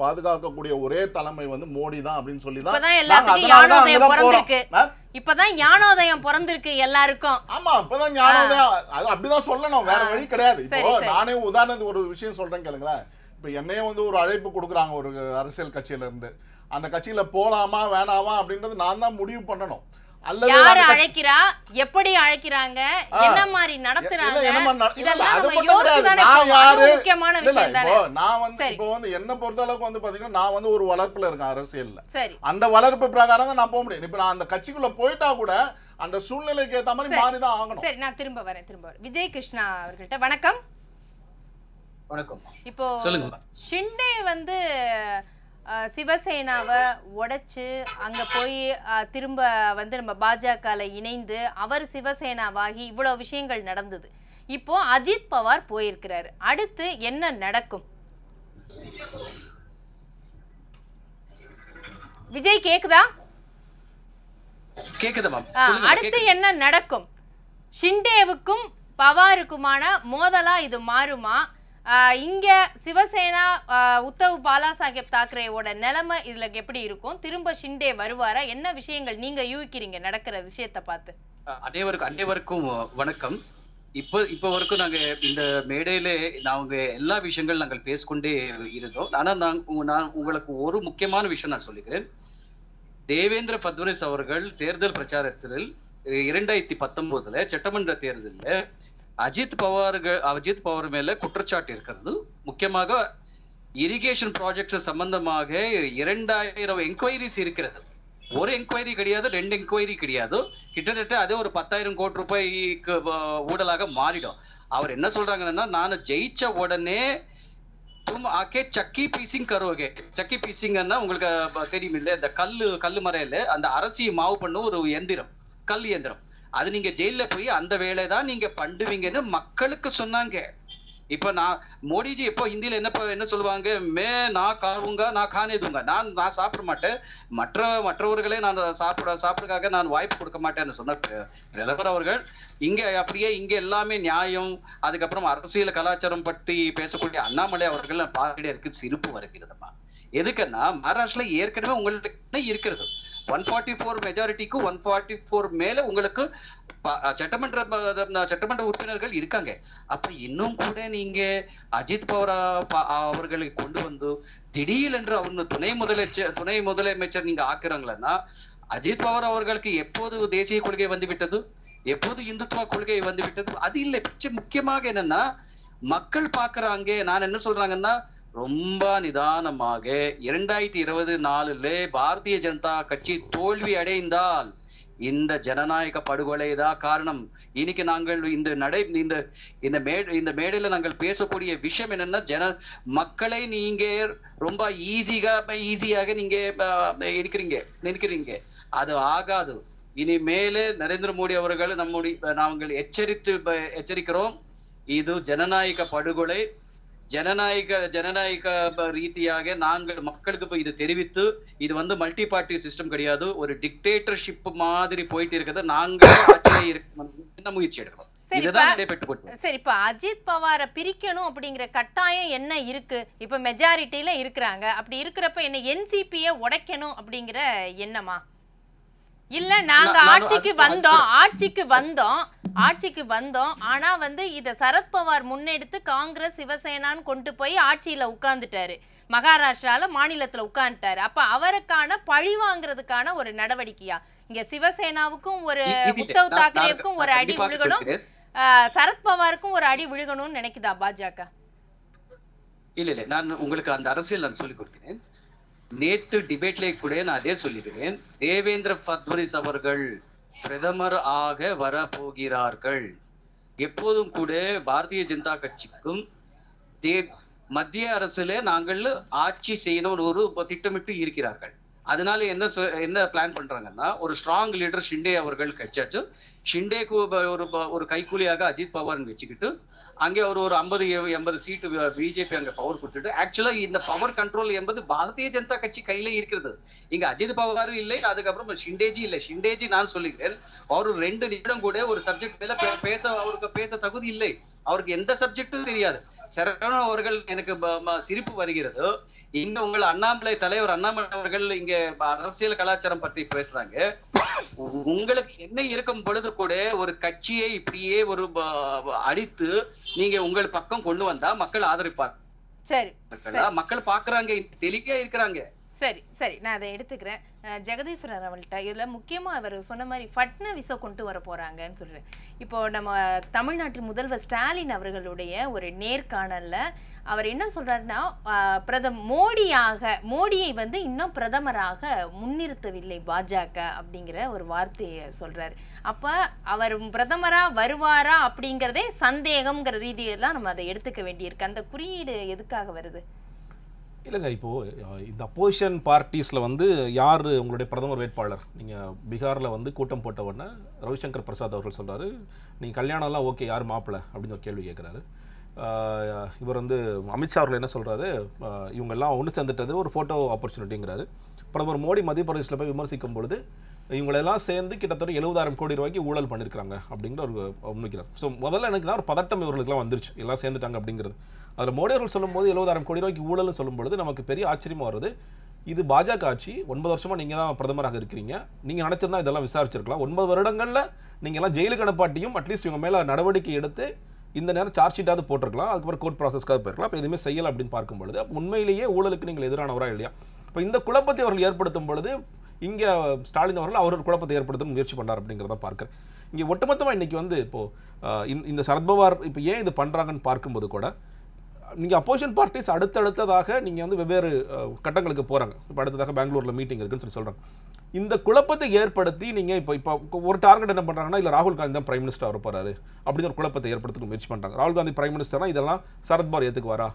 பாதுகாக்கக்கூடிய ஒரே தலைமை வந்து மோடி தான் அப்படின்னு சொல்லி தான் இப்பதான் ஞானோதயம் பிறந்திருக்கு எல்லாருக்கும் ஆமா இப்பதான் ஞானோதயம் அது அப்படிதான் சொல்லணும் வேற வழி கிடையாது இப்போ நானே உதாரணத்துக்கு ஒரு விஷயம் சொல்றேன் கேளுங்களேன் இப்போ என்னையே வந்து ஒரு அழைப்பு கொடுக்குறாங்க ஒரு அரசியல் கட்சியிலேருந்து அந்த கட்சியில போகலாமா வேணாமா அப்படின்றது நான் தான் முடிவு பண்ணணும் எப்படி அழைக்கிறாங்க என்ன மாதிரி என்ன பொறுத்த அளவுக்கு வந்து பாத்தீங்கன்னா நான் வந்து ஒரு வளர்ப்புல இருக்கேன் அரசியல்ல அந்த வளர்ப்பு பிரகாரம் தான் நான் போக முடியும் இப்ப நான் அந்த கட்சிக்குள்ள போயிட்டா கூட அந்த சூழ்நிலைக்கு ஏத்த மாதிரி மாறிதான் ஆகணும் சரி நான் திரும்ப வரேன் விஜய் கிருஷ்ணா அவர்கள்ட்ட வணக்கம் வணக்கம் இப்போ ஷிண்டே வந்து சிவசேனாவை உடைச்சு அங்கே போய் திரும்ப வந்து நம்ம பாஜகல இணைந்து அவர் சிவசேனாவாகி இவ்வளோ விஷயங்கள் நடந்தது இப்போ அஜித் பவார் போயிருக்கிறாரு அடுத்து என்ன நடக்கும் விஜய் கேக்குதா அடுத்து என்ன நடக்கும் ஷிண்டேவுக்கும் பவாருக்குமான மோதலா இது மாறுமா இங்க சிவசேனா உத்தவ் பாலா சாஹேப் தாக்கரேவோட நிலைமை இதுல எப்படி இருக்கும் திரும்ப ஷிண்டே வருவாரா என்ன விஷயங்கள் நீங்க யூகிக்கிறீங்க நடக்கிற விஷயத்தை பார்த்து அனைவருக்கும் வணக்கம் இப்போ வரைக்கும் நாங்கள் இந்த மேடையில நாங்கள் எல்லா விஷயங்கள் நாங்கள் பேசிக்கொண்டே இருந்தோம் ஆனால் நான் உங்களுக்கு ஒரு முக்கியமான விஷயம் நான் சொல்லுகிறேன் தேவேந்திர பட்னவிஸ் அவர்கள் தேர்தல் பிரச்சாரத்தில் 2019 சட்டமன்ற தேர்தலில் அஜித் பவார் மேல குற்றச்சாட்டு இருக்கிறது முக்கியமாக இரிகேஷன் ப்ராஜெக்ட் சம்பந்தமாக 2000 என்கொயரிஸ் இருக்கிறது ஒரு என்கொயரி கிடையாது 2 என்கொயரி கிடையாது கிட்டத்தட்ட அதே ஒரு 10,000 கோடி ரூபாய்க்கு ஊழலாக மாறிடும் அவர் என்ன சொல்றாங்கன்னா நான் ஜெயிச்ச உடனே சக்கி பீசிங் கரோகே சக்கி பீசிங்னா உங்களுக்கு தெரியும் இல்ல இந்த கல்லு மறையில அந்த அரிசி மாவு பண்ண ஒரு எந்திரம் கல் இயந்திரம் அது நீங்க ஜெயில போய் அந்த வேலை தான் நீங்க பண்ணுவீங்கன்னு மக்களுக்கு சொன்னாங்க இப்ப நான் மோடிஜி இப்போ ஹிந்தியில என்ன சொல்லுவாங்க மே நான் காவுங்க நான் காணேதுங்க நான் சாப்பிட மாட்டேன் மற்றவர்களே நான் சாப்பிடுறதுக்காக நான் வாய்ப்பு கொடுக்க மாட்டேன்னு சொன்ன பிரதமர் அவர்கள் இங்க அப்படியே இங்க எல்லாமே நியாயம் அதுக்கப்புறம் அரசியல் கலாச்சாரம் பற்றி பேசக்கூடிய அண்ணாமலை அவர்கள் பார்க்கிட்டே இருக்கு சிரிப்பு வருகிறதுமா எதுக்குன்னா மகாராஷ்டிரா ஏற்கனவே உங்களுக்கு இருக்கிறது 144 மெஜாரிட்டிக்கு 144 மேல உங்களுக்கு சட்டமன்ற உறுப்பினர்கள் இருக்காங்க அப்ப இன்னும் கூட நீங்க அஜித் பவார் அவர்களை கொண்டு வந்து திடீர் என்று அவங்க துணை முதலமைச்சர் நீங்க ஆக்குறாங்களா அஜித் பவார் அவர்களுக்கு எப்போது தேசிய கொள்கை வந்துவிட்டது எப்போது இந்துத்துவ கொள்கை வந்துவிட்டது அது இல்லை முக்கியமாக என்னன்னா மக்கள் பாக்குறாங்க நான் என்ன சொல்றாங்கன்னா ரொம்ப நிதானமாக 2024 பாரதிய ஜனதா கட்சி தோல்வி அடைந்தால் இந்த ஜனநாயக படுகொலைதா காரணம். இன்னைக்கு நாங்கள் இந்த மேடையில நாங்கள் பேசக்கூடிய விஷயம் என்னன்னா, மக்களை நீங்க ரொம்ப ஈஸியாக நீங்க நினைக்கிறீங்க. அது ஆகாது. இனிமேலே நரேந்திர மோடி அவர்கள் நாங்கள் எச்சரிக்கிறோம். இது ஜனநாயக படுகொலை. ஜனநாயக ரீதியாக நாங்கள் மக்களுக்கு இது தெரிவித்து, இது மல்டி பார்ட்டி சிஸ்டம் கிடையாது, ஒரு டிக்டேட்டர்ஷிப் மாதிரி போயிட்டு இருக்கிறத நாங்கள் என்ன முயற்சி எடுக்கிறோம். சரிப்பா, அஜித் பவாரை பிரிக்கணும் அப்படிங்கிற கட்டாயம் என்ன இருக்கு? இப்ப மெஜாரிட்டியில இருக்கிறாங்க. அப்படி இருக்கிறப்ப என்ன NCP-ய உடைக்கணும் அப்படிங்கிற எண்ணமா, இல்ல நாங்க ஆட்சிக்கு வந்தோம் ஆனா இத சரத்பவார் முன்னெடுத்து காங்கிரஸ் சிவசேனான்னு கொண்டு போய் ஆட்சியில உட்கார்ந்துட்டாரு, மகாராஷ்டிரால மாநிலத்துல உட்கார்ந்துட்டாரு. அப்ப அவருக்கான பழி வாங்குறதுக்கான ஒரு நடவடிக்கையா இங்க சிவசேனாவுக்கும் ஒரு உத்தவ் தாக்கரேவுக்கும் ஒரு அடி விழுகணும், சரத்பவாருக்கும் ஒரு அடி விழுகணும்னு நினைக்குதா பாஜக? இல்ல நான் உங்களுக்கு அந்த அரசியல் நான் சொல்லிக் கொடுக்கிறேன். நேற்று டிபேட்ல கூட நான் அதே சொல்லிடுவேன். தேவேந்திர பட்னவிஸ் அவர்கள் பிரதமர் ஆக வரப்போகிறார்கள். எப்போதும் கூட பாரதிய ஜனதா கட்சிக்கும் மத்திய அரசுல நாங்கள் ஆட்சி செய்யணும்னு ஒரு திட்டமிட்டு இருக்கிறார்கள். அதனால என்ன பிளான் பண்றாங்கன்னா, ஒரு ஸ்ட்ராங் லீடர் ஷிண்டே அவர்கள் கிடைச்சாச்சு. ஷிண்டேக்கு ஒரு கைக்கூலியாக அஜித் பவார் வச்சுக்கிட்டு அங்கே ஒரு 50 சீட்டு பிஜேபி அங்க பவர் கொடுத்துட்டு, ஆக்சுவலா இந்த பவர் கண்ட்ரோல் என்பது பாரதிய ஜனதா கட்சி கையில இருக்கிறது. இங்க அஜித் பவாரும் இல்லை, அதுக்கப்புறம் ஷிண்டேஜி நான் சொல்லுகிறேன். அவரு 2 நிமிடம் கூட ஒரு சப்ஜெக்ட் மேல அவருக்கு பேச தகுதி இல்லை. அவருக்கு எந்த சப்ஜெக்டும் தெரியாது. சரவணன் அவர்கள் எனக்கு சிரிப்பு வருகிறது. இங்க உங்கள் தலைவர் அண்ணாமலை அவர்கள் இங்க அரசியல் கலாச்சாரம் பத்தி பேசுறாங்க. உங்களுக்கு என்ன இருக்கும் பொழுது கூட ஒரு கட்சியை இப்படியே ஒரு அடித்து நீங்க உங்கள் பக்கம் கொண்டு வந்தா மக்கள் ஆதரிப்பாங்க. மக்கள் பாக்குறாங்க, தெளிவா இருக்கிறாங்க. சரி சரி, நான் அதை எடுத்துக்கிறேன். ஜெகதீஸ்வரர் அவள்கிட்ட இதில் முக்கியமாக அவர் சொன்ன மாதிரி ஃபட்னவிஸை கொண்டு வர போகிறாங்கன்னு சொல்கிறேன். இப்போது நம்ம தமிழ்நாட்டு முதல்வர் ஸ்டாலின் அவர்களுடைய ஒரு நேர்காணலில் அவர் என்ன சொல்கிறாருன்னா, மோடியை இன்னும் பிரதமராக முன்னிறுத்தவில்லை பாஜக அப்படிங்கிற ஒரு வார்த்தையை சொல்கிறார். அப்போ அவர் பிரதமராக வருவாரா அப்படிங்கிறதே சந்தேகம்ங்கிற ரீதியில் தான் நம்ம அதை எடுத்துக்க வேண்டியிருக்கு. அந்த குறியீடு எதுக்காக வருது? இல்லைங்க, இப்போது இந்த அப்போசிஷன் பார்ட்டிஸில் யார் உங்களுடைய பிரதமர் வேட்பாளர்? நீங்கள் பீகாரில் கூட்டம் போட்டவுடனே ரவிசங்கர் பிரசாத் அவர்கள் சொல்கிறாரு, நீங்கள் கல்யாணம்லாம் ஓகே, யார் மாப்பிள்ளை அப்படின்னு ஒரு கேள்வி கேட்குறாரு. இவர் அமித்ஷா அவர்கள் என்ன சொல்கிறாரு, இவங்கெல்லாம் ஒன்று சேர்ந்துட்டது ஒரு ஃபோட்டோ ஆப்பர்ச்சுனிட்டிங்கிறாரு. பிரதமர் மோடி மத்திய பிரதேசில் போய் விமர்சிக்கும் பொழுது இவங்களெல்லாம் சேர்ந்து கிட்டத்தட்ட 70,000 கோடி ரூபாய்க்கு ஊழல் பண்ணியிருக்காங்க அப்படிங்கிற ஒரு முன்வைக்கிறார். ஸோ முதல்ல எனக்குன்னா ஒரு பதட்டம் இவர்களுக்குலாம் வந்துருச்சு, எல்லாம் சேர்ந்துட்டாங்க அப்படிங்கிறது. அதில் மோடி அவர்கள் சொல்லும்போது 70,000 கோடி ரூபாய்க்கு ஊழல்னு சொல்லும்பொழுது நமக்கு பெரிய ஆச்சரியமாக வருது. இது பாஜக ஆட்சி, 9 வருஷமாக நீங்கள் தான் பிரதமராக இருக்கிறீங்க. நீங்கள் நினச்சிருந்தா இதெல்லாம் விசாரிச்சிருக்கலாம். 9 வருடங்களில் நீங்கள்லாம் ஜெயிலுக்கு அனுப்பாட்டியும் அட்லீஸ்ட் இவங்க மேலே நடவடிக்கை எடுத்து இந்த நேரம் சார்ஜ் ஷீட்டாவது போட்டிருக்கலாம், அதுக்கப்புறம் கோர்ட் ப்ராசஸ்க்காக போயிருக்கலாம். இப்போ எதுவுமே செய்யலை அப்படின்னு பார்க்கும்பொழுது அப்போ உண்மையிலேயே ஊழலுக்கு நீங்கள் எதிரானவரா இல்லையா? இப்போ இந்த குழப்பத்தை அவர்கள் ஏற்படுத்தும் பொழுது இங்கே ஸ்டாலின் அவர்கள் அவரோட குழப்பத்தை ஏற்படுத்த முயற்சி பண்ணார் அப்படிங்கிறத பார்க்குறேன். இங்கே ஒட்டுமொத்தமாக இன்றைக்கி இப்போது இந்த சரத்பவார் இப்போ ஏன் இது பண்ணுறாங்கன்னு பார்க்கும்போது கூட, நீங்கள் அப்போசிஷன் பார்ட்டிஸ் அடுத்ததாக நீங்கள் வெவ்வேறு கட்டங்களுக்கு போகிறாங்க. இப்போ அடுத்ததாக பெங்களூரில் மீட்டிங் இருக்குன்னு சொல்கிறாங்க. இந்த குழப்பத்தை ஏற்படுத்தி நீங்கள் இப்போ ஒரு டார்கெட் என்ன பண்ணுறாங்கன்னா, இல்லை ராகுல் காந்தி தான் பிரைம் மினிஸ்டர் வரப்போறாரு அப்படின்னு ஒரு குழப்பத்தை ஏற்படுத்த முயற்சி பண்ணுறாங்க. ராகுல் காந்தி பிரைம் மினிஸ்டர்னா இதெல்லாம் சரத்பவார் ஏற்றுக்கு வரா,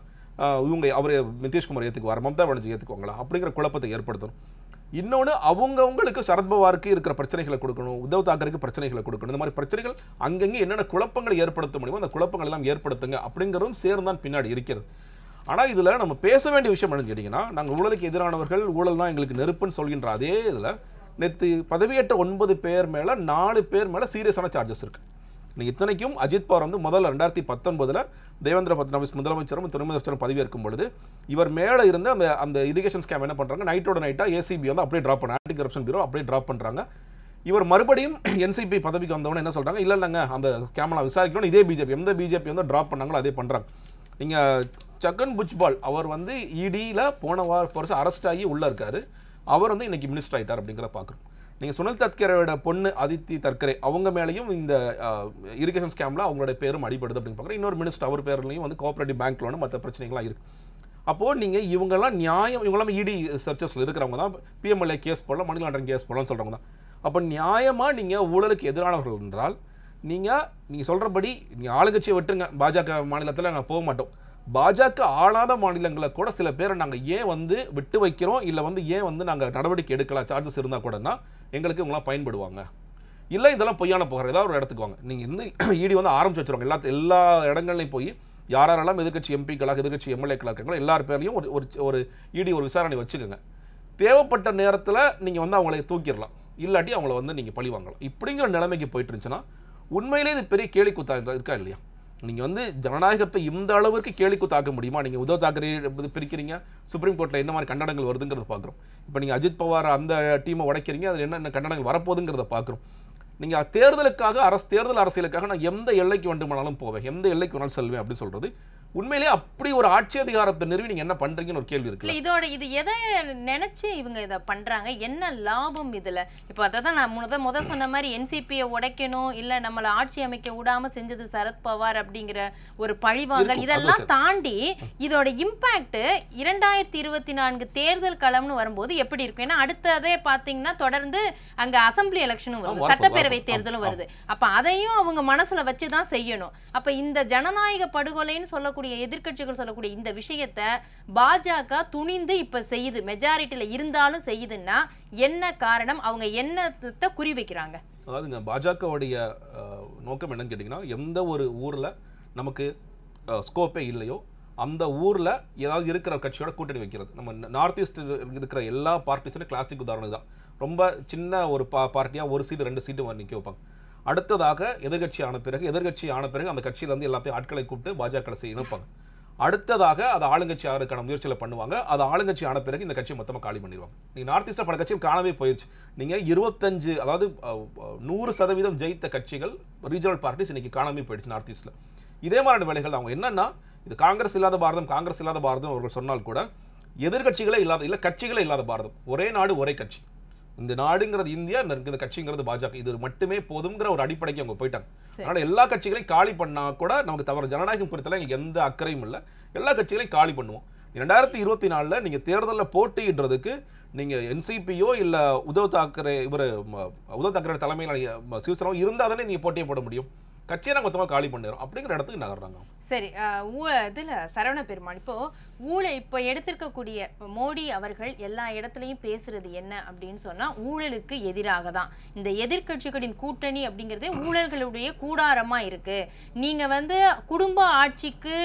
இவங்க அவர் நிதிஷ்குமார் ஏற்றுக்கு வர, மம்தா பானர்ஜி ஏற்றுக்குவாங்களா அப்படிங்கிற குழப்பத்தை ஏற்படுத்தணும். இன்னொன்று, அவங்கவுங்களுக்கு சரத்பவாருக்கு இருக்கிற பிரச்சனைகளை கொடுக்கணும், உத்தவ் தாக்கருக்கு பிரச்சனைகளை கொடுக்கணும். இந்த மாதிரி பிரச்சனைகள் அங்கங்கே என்னென்ன குழப்பங்களை ஏற்படுத்த முடியுமோ அந்த குழப்பங்கள் எல்லாம் ஏற்படுத்துங்க அப்படிங்கிறதும் சேர்ந்தான் பின்னாடி இருக்கிறது. ஆனால் இதில் நம்ம பேச வேண்டிய விஷயம் என்னன்னு கேட்டிங்கன்னா, நாங்கள் ஊழலுக்கு எதிரானவர்கள், ஊழல்னா எங்களுக்கு நெருப்புன்னு சொல்கின்ற அதே இதில் நேற்று பதவியேற்ற 9 பேர் மேலே 4 பேர் மேலே சீரியஸான சார்ஜஸ் இருக்குது. நீங்கள் இத்தனைக்கும் அஜித் பவார் முதல்ல 2019 தேவேந்திர பட்னவிஸ் முதலமைச்சரும் துணை முதலமைச்சரும் பதவியேற்கும் பொழுது இவர் மேலே இருந்து அந்த இரிகேஷன் ஸ்கேம் என்ன பண்ணுறாங்க, நைட்டோட நைட்டாக ACB அப்படியே ட்ராப் பண்ண, ஆன்டி கரப்ஷன் பியூரோ அப்படியே ட்ராப் பண்ணுறாங்க. இவர் மறுபடியும் NCP பதவிக்கு வந்தவொடனே என்ன சொல்கிறாங்க, இல்லை இல்லைங்க அந்த ஸ்கேமை விசாரிக்கணும், இதே BJP எந்த BJP ட்ராப் பண்ணாங்களோ அதே பண்ணுறாங்க. நீங்கள் சக்கன் புஜ்பால் அவர் ED-ல போன வருஷம் அரெஸ்ட் ஆகி உள்ளே இருக்கார். அவர் இன்றைக்கி மினிஸ்டர் ஆகிட்டார் அப்படிங்கிறத பார்க்குறோம். நீங்கள் சுனில் தத்கரோட பொண்ணு அதித்தி தர்கரே அவங்க மேலேயும் இந்த இரிகேஷன் ஸ்கேமில் அவங்களோட பேரும் அடிபடுது அப்படின்னு பார்க்குறேன். இன்னொரு மினிஸ்டர் அவர் பேர்லையும் கோஆப்ரேட்டிவ் பேங்க் லோனு மற்ற பிரச்சனைகள்லாம் இருக்குது. அப்போது நீங்கள் இவங்கெல்லாம் இவங்கெல்லாம் ED சர்ச்சஸில் இருக்கிறவங்க தான், PMLA கேஸ் போடலாம், மணி லாண்டரிங் கேஸ் போடலாம்னு சொல்கிறவங்க தான். அப்ப நியாயமா நீங்க ஊழலுக்கு எதிரானவர்கள் என்றால் நீங்க நீங்க சொல்றபடி நீ ஆளுங்கட்சியை விட்டுருங்க பாஜக மாநிலத்துல நாங்க போக மாட்டோம் பாஜக ஆளாத மாநிலங்கள கூட சில பேரை நாங்க ஏன் வந்து விட்டு வைக்கிறோம் இல்ல வந்து ஏன் வந்து நாங்க நடவடிக்கை எடுக்கலாம் சார்ஜஸ் இருந்தா கூடனா எங்களுக்கு இவங்கள பயன்படுவாங்க இல்ல இதெல்லாம் பொய்யான புகார் ஏதாவது ஒரு இடத்துக்கு வாங்க நீங்க இந்த ஈடி வந்து ஆரம்பிச்சு வச்சிருவாங்க எல்லா இடங்கள்லயும் போய் யாரெல்லாம் எதிர்க்கட்சி எம்பிக்களாக எதிர்க்கட்சி எம்எல்ஏக்களாக இருக்காங்களோ எல்லார் பேர்லையும் ஒரு ஒரு ஈடி ஒரு விசாரணை வச்சுக்கோங்க தேவைப்பட்ட நேரத்தில் நீங்கள் வந்து அவங்கள தூக்கிடலாம் இல்லாட்டி அவங்கள வந்து நீங்கள் பழி வாங்கலாம் இப்படிங்கிற நிலைமைக்கு போயிட்டு இருந்துச்சுன்னா உண்மையிலே இது பெரிய கேலிக்கூத்தா இருக்கா இல்லையா நீங்கள் வந்து ஜனநாயகத்தை இந்த அளவுக்கு கேலிக்கூத்தாக்க முடியுமா நீங்கள் உத்தவ் தாக்கரே பிரிக்கிறீங்க சுப்ரீம் கோர்ட்டில் என்ன மாதிரி கண்டனங்கள் வருதுங்கிறத பார்க்குறோம் இப்போ நீங்கள் அஜித் பவார் அந்த டீமை உடைக்கிறீங்க அதில் என்னென்ன கண்டனங்கள் வரப்போகுதுங்கிறத பார்க்குறோம் நீங்கள் தேர்தலுக்காக தேர்தல் அரசியலுக்காக நான் எந்த எல்லைக்கு வேண்டுமானாலும் போவேன் எந்த எல்லைக்கு வேணாலும் செல்வேன் அப்படின்னு சொல்கிறது உண்மையிலே அப்படி ஒரு ஆட்சி அதிகாரத்தை நிறுவி நீங்கள் என்ன பண்ணுறீங்கன்னு ஒரு கேள்வி இருக்குது இதோட இது எதை நினச்சி இவங்க இதை பண்ணுறாங்க என்ன லாபம் இதில் இப்போ அதை தான் நான் முதல் சொன்ன மாதிரி என்சிபியை உடைக்கணும் இல்லை நம்மளை ஆட்சி அமைக்க விடாமல் செஞ்சது சரத்பவார் அப்படிங்கிற ஒரு பழிவாங்கல் இதெல்லாம் தாண்டி இதோட இம்பேக்ட் 2024 தேர்தல் களம்னு வரும்போது எப்படி இருக்கும் ஏன்னா அடுத்ததே பார்த்தீங்கன்னா தொடர்ந்து அங்கே அசம்பிளி எலெக்ஷனும் வரும் சட்டப்பேரவை தேர்தலும் வருது அப்போ அதையும் அவங்க மனசில் வச்சு தான் செய்யணும் அப்போ இந்த ஜனநாயக படுகொலைன்னு சொல்ல எதிர்க்கட்சிகள் சொல்லக்கூடிய இந்த விஷயத்தை பாஜக துணிந்து இப்ப செய்யுது மெஜாரிட்டில இருந்தாலும் செய்யுதுன்னா என்ன காரணம் அவங்க என்னத்தை குறி வைக்கிறாங்க அதாவதுங்க பாஜகவுடைய நோக்கம் என்னன்னு கேட்டீங்கன்னா எந்த ஒரு ஊர்ல நமக்கு ஸ்கோப்பே இல்லையோ அந்த ஊர்ல ஏதாவது இருக்கிற கட்சியோட கூட்டணி வைக்கிறது நம்ம நார்த் ஈஸ்ட் இருக்கிற எல்லா பார்ட்டிஸ்லையும் கிளாசிக் உதாரணம் தான் ரொம்ப சின்ன ஒரு பார்ட்டியா ஒரு சீட்டு ரெண்டு சீட்டு நிக்க வைப்பாங்க அடுத்ததாக எதிர்கட்சி ஆன பிறகு அந்த கட்சியில இருந்து எல்லாத்தையும் ஆட்களை கூப்பிட்டு பாஜக இணைப்பாங்க அடுத்ததாக அது ஆளுங்கட்சி ஆகிறதுக்கான முயற்சியில பண்ணுவாங்க அது ஆளுங்கட்சி ஆன பிறகு இந்த கட்சியை மொத்தமாக காலி பண்ணிடுவாங்க நீங்கள் நார்த் ஈஸ்ட்ல பல கட்சிகள் காணவே போயிடுச்சு நீங்கள் 25 அதாவது 100% ஜெயித்த கட்சிகள் ரீஜனல் பார்ட்டிஸ் இன்னைக்கு காணாமே போயிடுச்சு நார்த் ஈஸ்ட்ல இதே மாதிரியான வேலைகள் அவங்க என்னன்னா இது காங்கிரஸ் இல்லாத பாரதம் அவர்கள் சொன்னால் கூட கட்சிகளே இல்லாத பாரதம் ஒரே நாடு ஒரே கட்சி இந்த நாடுங்கிறது இந்தியா இந்த கட்சிங்கிறது பாஜக இது மட்டுமே போதுங்கிற ஒரு அடிப்படைக்கு அவங்க போயிட்டாங்க அதனால எல்லா கட்சிகளையும் காலி பண்ணா கூட நமக்கு தவறு ஜனநாயகம் குறித்தல எங்களுக்கு எந்த அக்கறையும் இல்லை எல்லா கட்சிகளையும் காலி பண்ணுவோம் 2024 நீங்கள் தேர்தலில் போட்டியிடுறதுக்கு நீங்கள் என்சிபியோ இல்லை உத்தவ் தாக்கரே தலைமையிலான சிவசேனாவோ இருந்தால் தானே நீங்கள் போட்டியை போட முடியும் கட்சியை நாங்கள் மொத்தமாக காலி பண்ணிடுறோம் அப்படிங்கிற இடத்துக்கு நகர்றாங்க சரி இதில் சரவண பெருமாள் இப்போ ஊழல் இப்போ எடுத்திருக்கக்கூடிய மோடி அவர்கள் எல்லா இடத்துலையும் பேசுறது என்ன அப்படின்னு சொன்னால் ஊழலுக்கு எதிராக தான் இந்த எதிர்க்கட்சிகளின் கூட்டணி அப்படிங்கிறது ஊழல்களுடைய கூடாரமாக இருக்குது நீங்கள் வந்து குடும்ப ஆட்சிக்கு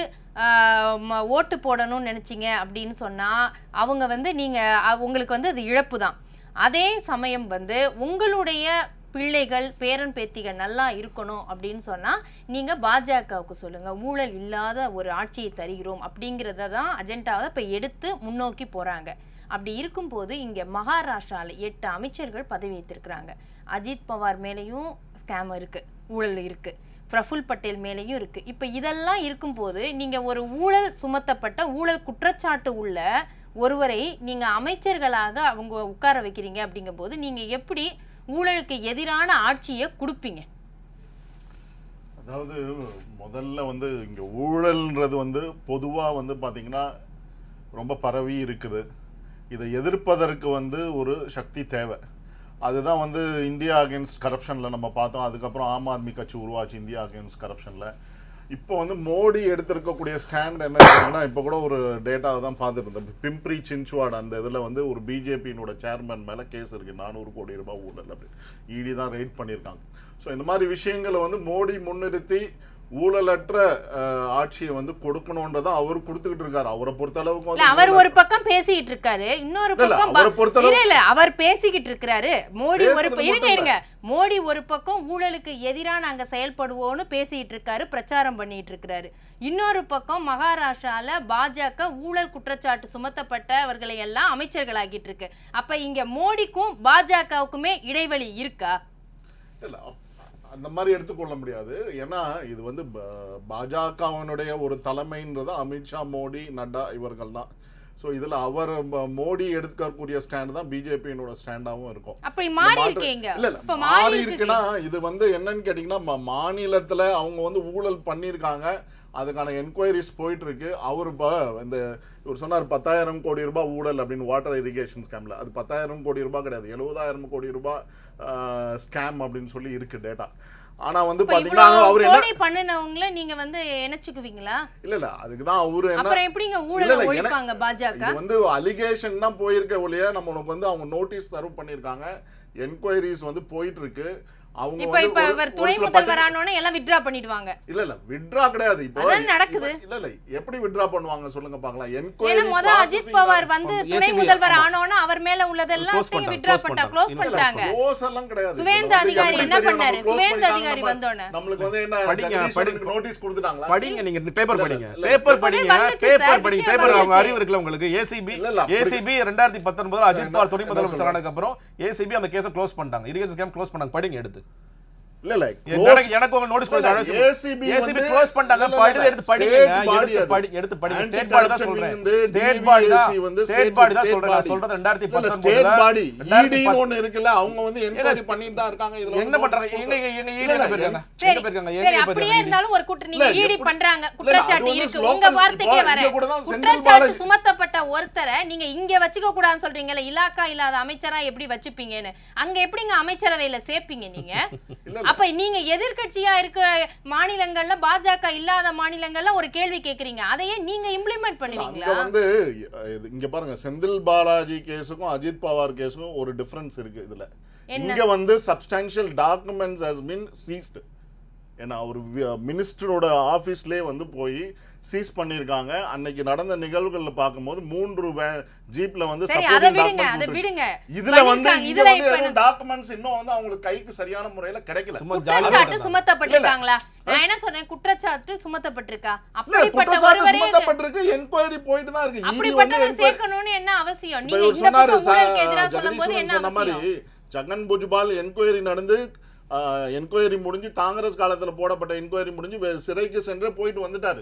ஓட்டு போடணும்னு நினச்சிங்க அப்படின்னு சொன்னால் அவங்க வந்து நீங்கள் உங்களுக்கு வந்து அது இழப்பு தான் அதே சமயம் வந்து உங்களுடைய பிள்ளைகள் பேரன் பேத்திகள் நல்லா இருக்கணும் அப்படின்னு சொன்னால் நீங்கள் பாஜகவுக்கு சொல்லுங்கள் ஊழல் இல்லாத ஒரு ஆட்சியை தருகிறோம் அப்படிங்கிறத தான் அஜெண்டாவை இப்போ எடுத்து முன்னோக்கி போகிறாங்க அப்படி இருக்கும்போது இங்கே மகாராஷ்டிராவில் 8 அமைச்சர்கள் பதவி வைத்திருக்கிறாங்க அஜித் பவார் மேலேயும் ஸ்கேம் இருக்குது ஊழல் இருக்குது பிரஃபுல் பட்டேல் மேலேயும் இருக்குது இப்போ இதெல்லாம் இருக்கும்போது நீங்கள் ஒரு ஊழல் சுமத்தப்பட்ட ஊழல் குற்றச்சாட்டு உள்ள ஒருவரை நீங்கள் அமைச்சர்களாக அவங்க உட்கார வைக்கிறீங்க அப்படிங்கும்போது நீங்கள் எப்படி ஊழலுக்கு எதிரான ஆட்சியை கொடுப்பீங்க அதாவது முதல்ல வந்து இங்கே ஊழல்ன்றது வந்து பொதுவாக வந்து பார்த்திங்கன்னா ரொம்ப பரவி இருக்குது இதை எதிர்ப்பதற்கு வந்து ஒரு சக்தி தேவை அதுதான் வந்து இந்தியா அகேன்ஸ்ட் கரப்ஷனில் நம்ம பார்த்தோம் அதுக்கப்புறம் ஆம் ஆத்மி கட்சி உருவாச்சு இந்தியா அகேன்ஸ்ட் கரப்ஷனில் இப்போ வந்து மோடி எடுத்திருக்கக்கூடிய ஸ்டாண்ட் என்ன பார்த்தீங்கன்னா இப்போ கூட ஒரு டேட்டாவை தான் பார்த்துட்டு இருந்தேன் பிம்பரி சின்ச்வாட் அந்த இதில் வந்து ஒரு பிஜேபியினோட சேர்மன் மேலே கேஸ் இருக்குது ₹400 கோடி ஊழல் அப்படின்னு ஈடி தான் ரெய்ட் பண்ணியிருக்காங்க ஸோ இந்த மாதிரி விஷயங்களை வந்து மோடி முன்னிறுத்தி ஊழலற்ற ஆட்சியை வந்து கொடுக்கணும்ன்றதை அவர் கொடுத்துக்கிட்டு இருக்காரு அவரை பொறுத்தளவுக்கு அவர் ஒரு பக்கம் பேசிக்கிட்டு இருக்காரு இன்னொரு பக்கம் அவர் பேசிக்கிட்டு இருக்காரு மோடி ஒரு பக்கம் ஊழலுக்கு எதிராக நாங்கள் செயல்படுவோம்னு பேசிக்கிட்டு இருக்காரு பிரச்சாரம் பண்ணிட்டு இருக்கிறாரு இன்னொரு பக்கம் மகாராஷ்டிரால பாஜக ஊழல் குற்றச்சாட்டு சுமத்தப்பட்டவர்களை எல்லாம் அமைச்சர்களாகிட்டு இருக்கு அப்ப இங்க மோடிக்கும் பாஜகவுக்குமே இடைவெளி இருக்கா அந்த மாதிரி எடுத்துக்கொள்ள முடியாது ஏன்னா இது வந்து பாஜகவினுடைய ஒரு தலைமைன்றதை அமித்ஷா மோடி நட்டா இவர்கள் தான் So, this is Modi stand and BJP stand. So, you are saying that you are saying that ஆனா வந்து பாத்தீங்கன்னா அவர் என்ன பண்ணனவங்கள நீங்க வந்து எனச்சுக்குவீங்களா இல்ல இல்ல அதுக்கு தான் அவரு என்ன அப்புறம் எப்படிங்க ஊழல ஒழிப்பாங்க பாஜாக்கா இது வந்து அலிகேஷன் தான் போய் இருக்க ஒளியா நமக்கு வந்து அவங்க நோட்டீஸ் சர்வ் பண்ணிருக்காங்க என்குயரிஸ் வந்து போயிட்டு இருக்கு அவங்க வந்து இப்ப இவர் துணை முதல்வரானோனே எல்லாம் வித்ரா பண்ணிடுவாங்க இல்ல இல்ல வித்ரா கிடையாது இப்போ என்ன நடக்குது இல்ல இல்ல எப்படி வித்ரா பண்ணுவாங்க சொல்லுங்க பார்க்கலாம் என்குயரி முத அஜித் பவார் வந்து துணை முதல்வரானோனே அவர் மேல உள்ளதெல்லாம் தூக்கி வித்ரா பண்ணிட்டா க்ளோஸ் பண்ணிட்டாங்க க்ளோஸ் எல்லாம் கிடையாது சுவேந்த அதிகாரி என்ன பண்ணாரு சுவேந்த அதிகாரி வந்தோனே நமக்கு வந்து என்ன படிங்க நோட்டீஸ் கொடுத்துட்டாங்களா படிங்க நீங்க பேப்பர் படிங்க பேப்பர் அவங்க அறிவு இருக்குல உங்களுக்கு ஏசிபி 2019 அஜித் பவார் துணை முதல்வர் ஆனதுக்கு அப்புறம் ஏசிபி அந்த கேஸை க்ளோஸ் பண்ணிட்டாங்க irrigation scam க்ளோஸ் பண்ணாங்க படிங்க எடுத்து அமைச்சரா எப்படி வச்சுப்பீங்க அங்க எப்படிங்க அமைச்சரவையில சேப்பீங்க நீங்க அப்ப நீங்க எதிர்க்கட்சியா இருக்க மாநிலங்கள்ல பாஜாக்கா இல்லாத மாநிலங்கள்ல ஒரு கேள்வி கேக்குறீங்க அதையே நீங்க இம்ப்ளிமென்ட் பண்ணுவீங்களா அங்க வந்து இங்க பாருங்க செந்தில் பாலாஜி கேஸுக்கும் அஜித் பவார் கேஸுக்கும் ஒரு டிஃபரன்ஸ் இருக்கு இதுல இங்க வந்து substantial documents has been seized ஏன்னா ஒரு மினிஸ்டரோட ஆஃபீஸ்லேயே வந்து போய் சீஸ் பண்ணியிருக்காங்க அன்னைக்கு நடந்த நிகழ்வுகள்ல பார்க்கும்போது 3 ஜீப்ல வந்து இதுல வந்து டாக்குமெண்ட்ஸ் இன்னும் வந்து அவங்களுக்கு கைக்கு சரியான முறையில கிடைக்கல குற்றச்சாட்டு சுமத்தப்பட்டிருக்காங்களா நான் என்ன சொல்றேன் குற்றச்சாட்டு சுமத்தப்பட்டிருக்கா அப்படிப்பட்ட ஒருவரே சுமத்தப்பட்டிருக்கு என்குயரி போயிட்டு தான் இருக்கு அப்படிப்பட்டவரை சேக்கணும்னு என்ன அவசியம் நீங்க இந்த பக்கம் எதிரா சொல்லும்போது என்ன சொன்ன மாதிரி ஜகன் புஜ்பால் என்குயரி நடந்து என்கொயரி முடிஞ்சு காங்கிரஸ் காலத்தில் போடப்பட்ட என்கொயரி முடிஞ்சு சிறைக்கு சென்று போயிட்டு வந்துட்டாரு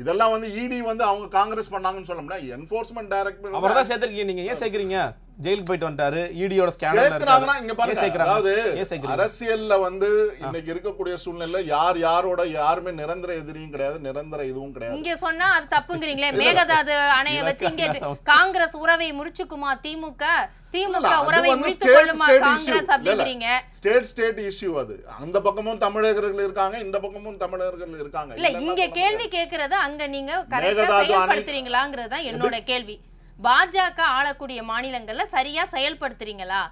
இதெல்லாம் வந்து இடி வந்து அவங்க காங்கிரஸ் பண்ணாங்கன்னு சொல்ல முடியாது என்ஃபோர்ஸ்மென்ட் டைரக்டரேட் அவர்தான் சேர்த்திருக்கீங்க நீங்க ஏன் சேர்க்கிறீங்க ஜெயிலுக்கு போயிட்டு வந்துட்டாரு இடியோட ஸ்கேனர்ல சேர்க்கறாங்கன்னா இங்க பாருங்க அதாவது அரசியல்ல வந்து இன்னைக்கு இருக்கக்கூடிய சூழ்நிலையில யாரோட யாருமே நிரந்தர எதிரியும் கிடையாது நிரந்தர இதுவும் கிடையாது இங்க சொன்னா அது தப்புங்கறீங்களே மேகதாது அணையை வச்சு இங்க காங்கிரஸ் உறவை முறிச்சுக்குமா திமுக உறவை முறித்துக்கொள்ளுமா காங்கிரஸ் அப்படிங்கறீங்க ஸ்டேட் இஷ்யூ அது அந்த பக்கமும் தமிழர்கள் இருக்காங்க இந்த பக்கமும் தமிழர்கள் இருக்காங்க இல்ல இங்க கேள்வி கேக்குறது அங்க நீங்க கரெக்ட்டா செயல்படுத்துறீங்களாங்கறது தான் என்னோட கேள்வி பாஜாக்கா ஆளக்கூடிய மாநிலங்கள்ல சரியா செயல்படுத்துறீங்களா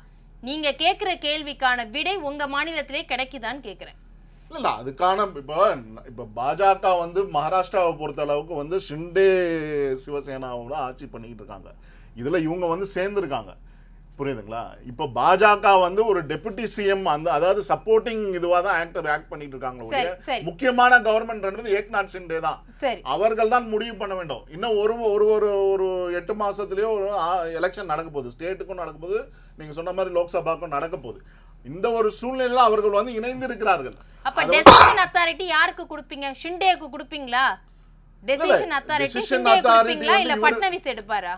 நீங்க கேக்குற கேள்விக்கான விடை உங்க மாநிலத்திலே கிடைக்குதான்னு கேக்குறேன் இல்ல அதுக்கான இப்ப பாஜக வந்து மகாராஷ்டிராவை பொறுத்த அளவுக்கு வந்து ஷிண்டே சிவசேனாவோட ஆட்சி பண்ணிட்டு இருக்காங்க இதுல இவங்க வந்து சேர்ந்துருக்காங்க புரியுதுங்களா இப்ப பாஜக வந்து ஒரு டெபுட்டி சிஎம் அந்த அதாவது சப்போர்ட்டிங் இதுவா தான் ஆக்டர் ஆக்ட் பண்ணிட்டு இருக்காங்க முக்கியமான கவர்மெண்ட் ரெண்டு ஏக்நாத் ஷிண்டே தான் அவர்கள் தான் முடிவு பண்ண வேண்டும் இன்னும் ஒரு 8 மாசத்துலயோ எலெக்ஷன் நடக்க போகுது ஸ்டேட்டுக்கும் நடக்க போகுது நீங்க சொன்ன மாதிரி லோக்சபாக்கும் நடக்க போகுது இந்த ஒரு சூழ்நிலையில அவர்கள் வந்து இணைந்து இருக்கிறார்கள் அப்ப டெசிஷன் அத்தாரிட்டி யாருக்கு கொடுப்பீங்க ஷிண்டேக்கு கொடுப்பீங்களா டெசிஷன் அத்தாரிட்டி ஷிண்டேக்கு கொடுப்பீங்களா இல்ல பட்னவிஸ் எடுப்பாரா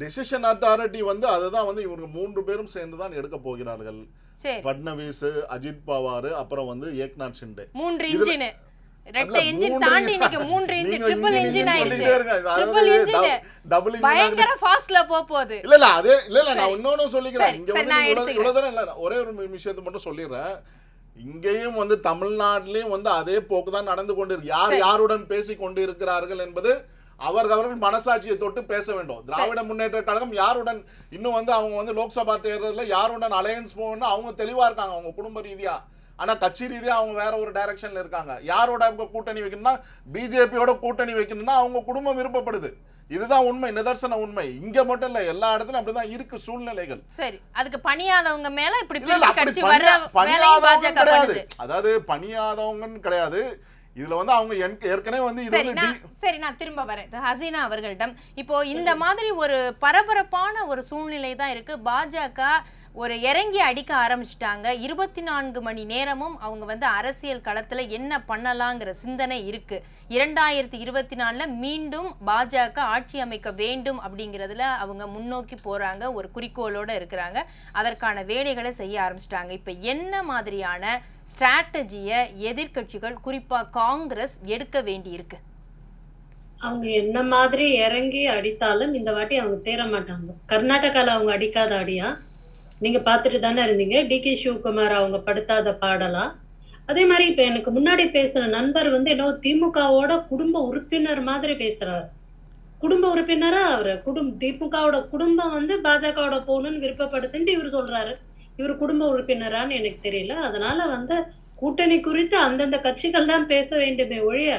டெசிஷன் அத்தாரிட்டி வந்து அததான் வந்து இவங்க 3 பேரும் சேர்ந்து தான் எடுக்க போகிறார்கள் பட்னவிஸ் அஜித் பவார் அப்புறம் வந்து ஏக்நாத் ஷிண்டே 3 இன்ஜின் ரெட்டை இன்ஜின் தாண்டி இன்னைக்கு 3 இன்ஜின் ட்ரிபிள் இன்ஜின் ஆயிடுச்சு ட்ரிபிள் இன்ஜின் டபுள் இன்ஜின் பயங்கர ஃபாஸ்ட்ல போகுது இல்ல இல்ல அது இல்ல இல்ல நான் இன்னொன்னு சொல்லிக்கிறேன் இங்க வந்து இவ்வளவுதான் இல்ல ஒரே ஒரு விஷயத்தை மட்டும் சொல்லிறேன் இங்கேயும் வந்து தமிழ்நாட்டிலயும் வந்து அதே போக்கு தான் நடந்து கொண்டிருக்கு யார் யாருடன் பேசிக் கொண்டு இருக்கிறார்கள் என்பது அவர்கள் மனசாட்சியை தொட்டு பேச வேண்டும் திராவிட முன்னேற்ற கழகம் யாருடன் இன்னும் வந்து அவங்க வந்து லோக்சபா தேர்தலில் யாருடன் அலையன்ஸ் போகணும்னு அவங்க தெளிவா இருக்காங்க அவங்க குடும்ப ரீதியா ஆனா கட்சி ரீதியா அவங்க வேற ஒரு டைரக்ஷன்ல இருக்காங்க யாரோட கூட்டணி வைக்கணும்னா பிஜேபியோட கூட்டணி வைக்கணும்னா அவங்க குடும்பம் விருப்பப்படுது இதுதான் உண்மை நிதர்சன உண்மை இங்க மட்டும் இல்ல எல்லா இடத்துலயும் அப்படிதான் இருக்கு சூழ்நிலைகள் சரி அதுக்கு பணியாதவங்க மேல இப்படி கட்சி வர பணியாதவங்க கிடையாது அதாவது பணியாதவங்கன்னு கிடையாது இதுல வந்து அவங்க ஏற்கனவே வந்து இது வந்து சரி நான் திரும்ப வரேன் ஹசீனா அவர்களிடம் இப்போ இந்த மாதிரி ஒரு பரபரப்பான ஒரு சூழ்நிலை தான் இருக்கு பாஜக ஒரு இறங்கி அடிக்க ஆரம்பிச்சிட்டாங்க 24 மணி நேரமும் அவங்க வந்து அரசியல் களத்துல என்ன பண்ணலாம்ங்கற சிந்தனை இருக்கு 2024ல மீண்டும் பாஜாக்க ஆட்சி அமைக்க வேண்டும் அப்படிங்கறதுல அவங்க முன்னோக்கி போறாங்க ஒரு குறிக்கோளோட இருக்காங்க அதற்கான வேலைகளை செய்ய ஆரம்பிச்சிட்டாங்க இப்போ என்ன மாதிரியான ஸ்ட்ராட்டஜியை எதிர்க்கட்சிகள் குறிப்பா காங்கிரஸ் எடுக்க வேண்டியிருக்கு அவங்க என்ன மாதிரி இறங்கி அடித்தாலும் இந்த வாட்டி அவங்க தேற மாட்டாங்க கர்நாடகால அவங்க அடிக்காத அடியா நீங்க பாத்துட்டு தான இருந்தீங்க டிகே சிவகுமார் அவங்க படுத்தாத பாடலா அதே மாதிரி இப்ப எனக்கு முன்னாடி பேசின நண்பர் வந்து ஏதோ திமுகவோட குடும்ப உறுப்பினர் மாதிரி பேசுறாரு குடும்ப உறுப்பினரா அவர் திமுகவோட குடும்பம் வந்து பாஜகவோட போகணும்னு விருப்பப்படுதுன்னு இவர் சொல்றாரு இவர் குடும்ப உறுப்பினரான்னு எனக்கு தெரியல அதனால வந்து கூட்டணி குறித்து அந்தந்த கட்சிகள் தான் பேச வேண்டுமே ஒழிய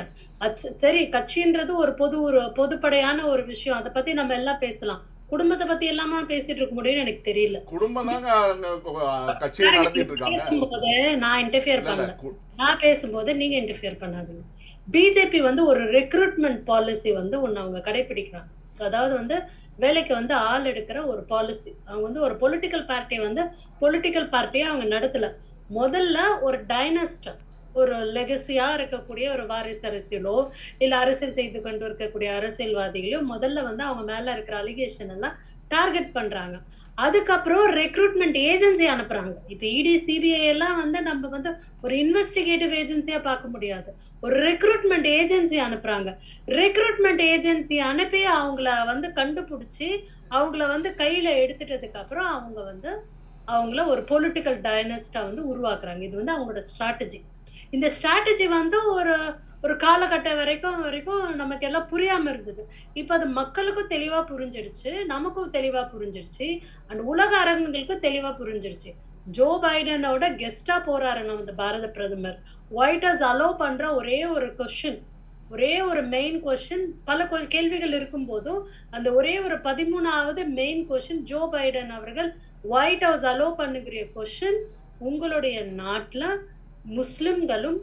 சரி கட்சின்றது ஒரு பொதுப்படையான ஒரு விஷயம் அதை பத்தி நம்ம எல்லாம் பேசலாம் குடும்பத்தை பத்தி எல்லாமே பேசிட்டு இருக்க முடியும்னு எனக்கு தெரியல பேசும்போது நான் இன்டர்ஃபியர் பண்ணல நான் பேசும்போது நீங்க இன்டர்ஃபியர் பண்ணாதீங்க பிஜேபி வந்து ஒரு ரெக்ரூட்மெண்ட் பாலிசி வந்து ஒன்னு அவங்க கடைபிடிக்கிறாங்க அதாவது வந்து வேலைக்கு வந்து ஆள் எடுக்கிற ஒரு பாலிசி அவங்க வந்து ஒரு பொலிட்டிக்கல் பார்ட்டியை அவங்க நடத்தல முதல்ல ஒரு டைனஸ்டா ஒரு லெகசியா இருக்கக்கூடிய ஒரு வாரிசு அரசியலோ இல்ல அரசியல் செய்து கொண்டு இருக்கக்கூடிய அரசியல்வாதிகளோ முதல்ல வந்து அவங்க மேல இருக்கிற அலிகேஷன் எல்லாம் டார்கெட் பண்றாங்க அதுக்கப்புறம் ரெக்ரூட்மெண்ட் ஏஜென்சி அனுப்புறாங்க இப்ப இடி சிபிஐ எல்லாம் வந்து நம்ம வந்து ஒரு இன்வெஸ்டிகேட்டிவ் ஏஜென்சியா பார்க்க முடியாது ஒரு ரெக்ரூட்மெண்ட் ஏஜென்சி அனுப்புறாங்க ரெக்ரூட்மெண்ட் ஏஜென்சி அனுப்பி அவங்கள வந்து கண்டுபிடிச்சி அவங்கள வந்து கையில எடுத்துட்டதுக்கு அப்புறம் அவங்க வந்து அவங்கள ஒரு பொலிட்டிக்கல் டைனஸ்டா வந்து உருவாக்குறாங்க இது வந்து அவங்களோட ஸ்ட்ராட்டஜி இந்த ஸ்ட்ராட்டஜி வந்து ஒரு காலகட்டம் வரைக்கும் நமக்கு எல்லாம் புரியாம இருந்தது இப்ப அது மக்களுக்கும் தெளிவா புரிஞ்சிடுச்சு நமக்கும் தெளிவா புரிஞ்சிடுச்சு அண்ட் உலக அரங்கங்களுக்கும் தெளிவா புரிஞ்சிடுச்சு ஜோ பைடனோட கெஸ்டா போறாரு நம்ம பாரத பிரதமர் ஒயிட் ஹவுஸ் அலோ பண்ற ஒரே ஒரு மெயின் கொஸ்டின் பல கேள்விகள் இருக்கும் போதும் அந்த ஒரே ஒரு 13வது மெயின் கொஸ்டின் ஜோ பைடன் அவர்கள் ஒயிட் ஹவுஸ் அலோ பண்ணுகிற கொஸ்டின் உங்களுடைய நாட்டுல முஸ்லிம்களும்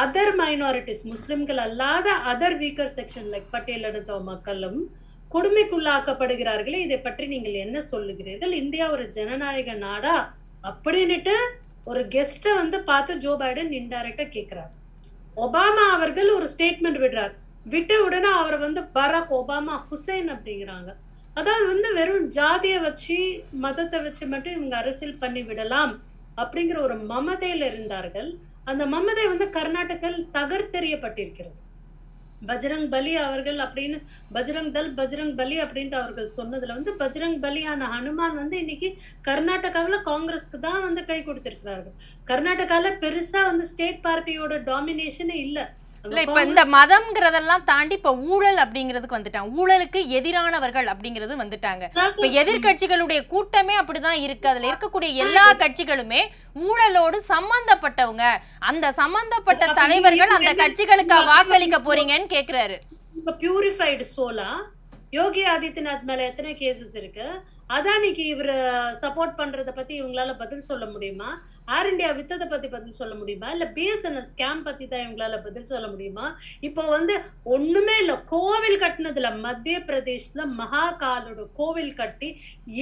அதர் மைனாரிட்டிஸ் முஸ்லிம்கள் அல்லாத அதர் வீக்கர் செக்ஷன் லைக் பட்டியல் அடுத்த மக்களும் கொடுமைக்குள்ளாக்கப்படுகிறார்களே இதை பற்றி நீங்கள் என்ன சொல்லுகிறீர்கள் இந்தியா ஒரு ஜனநாயக நாடா அப்படின்னுட்டு ஒரு கெஸ்ட வந்து பார்த்து ஜோ பைடன் இன்டைரக்டா கேட்கிறார் ஒபாமா அவர்கள் ஒரு ஸ்டேட்மெண்ட் விடுறார் விட்ட உடனே அவர் வந்து பராக் ஒபாமா ஹுசைன் அப்படிங்கிறாங்க அதாவது வந்து வெறும் ஜாதியை வச்சு மதத்தை வச்சு மட்டும் இவங்க அரசியல் பண்ணி விடலாம் அப்படிங்கிற ஒரு மமதையில இருந்தார்கள் அந்த மமதை வந்து கர்நாடகாவில் தகர்த்தெறியப்பட்டிருக்கிறது பஜ்ரங் பலி அப்படின்ட்டு அவர்கள் சொன்னதுல வந்து பஜ்ரங் பலியான ஹனுமான் வந்து இன்னைக்கு கர்நாடகாவில காங்கிரஸ்க்கு தான் வந்து கை கொடுத்திருக்கிறார்கள் கர்நாடகால பெருசா வந்து ஸ்டேட் பார்ட்டியோட டாமினேஷன் இல்ல இப்ப இந்த மதம்ங்கறதெல்லாம் தாண்டி இப்ப ஊழல் அப்படிங்கிறதுக்கு வந்துட்டாங்க ஊழலுக்கு எதிரானவர்கள் அப்படிங்கிறது வந்துட்டாங்க இப்ப எதிர்கட்சிகளுடைய கூட்டமே அப்படிதான் இருக்கு அதுல இருக்கக்கூடிய எல்லா கட்சிகளுமே ஊழலோடு சம்பந்தப்பட்டவங்க அந்த சம்பந்தப்பட்ட தலைவர்கள் அந்த கட்சிகளுக்கு வாக்களிக்க போறீங்கன்னு கேக்குறாரு இப்ப பியூரிஃபைடு சோலா யோகி ஆதித்யநாத் மேல எத்தனை கேசஸ் இருக்கு அதானிக்கு இவரு சப்போர்ட் பண்றதை பத்தி இவங்களால பதில் சொல்ல முடியுமா ஏர் இண்டியா வித்ததை பத்தி பதில் சொல்ல முடியுமா இல்ல பிஎஸ்என்எல் ஸ்கேம் பத்தி தான் இவங்களால பதில் சொல்ல முடியுமா இப்போ வந்து ஒண்ணுமே இல்ல கோவில் கட்டினதுல மத்திய பிரதேசத்துல மகாகாலோட கோவில் கட்டி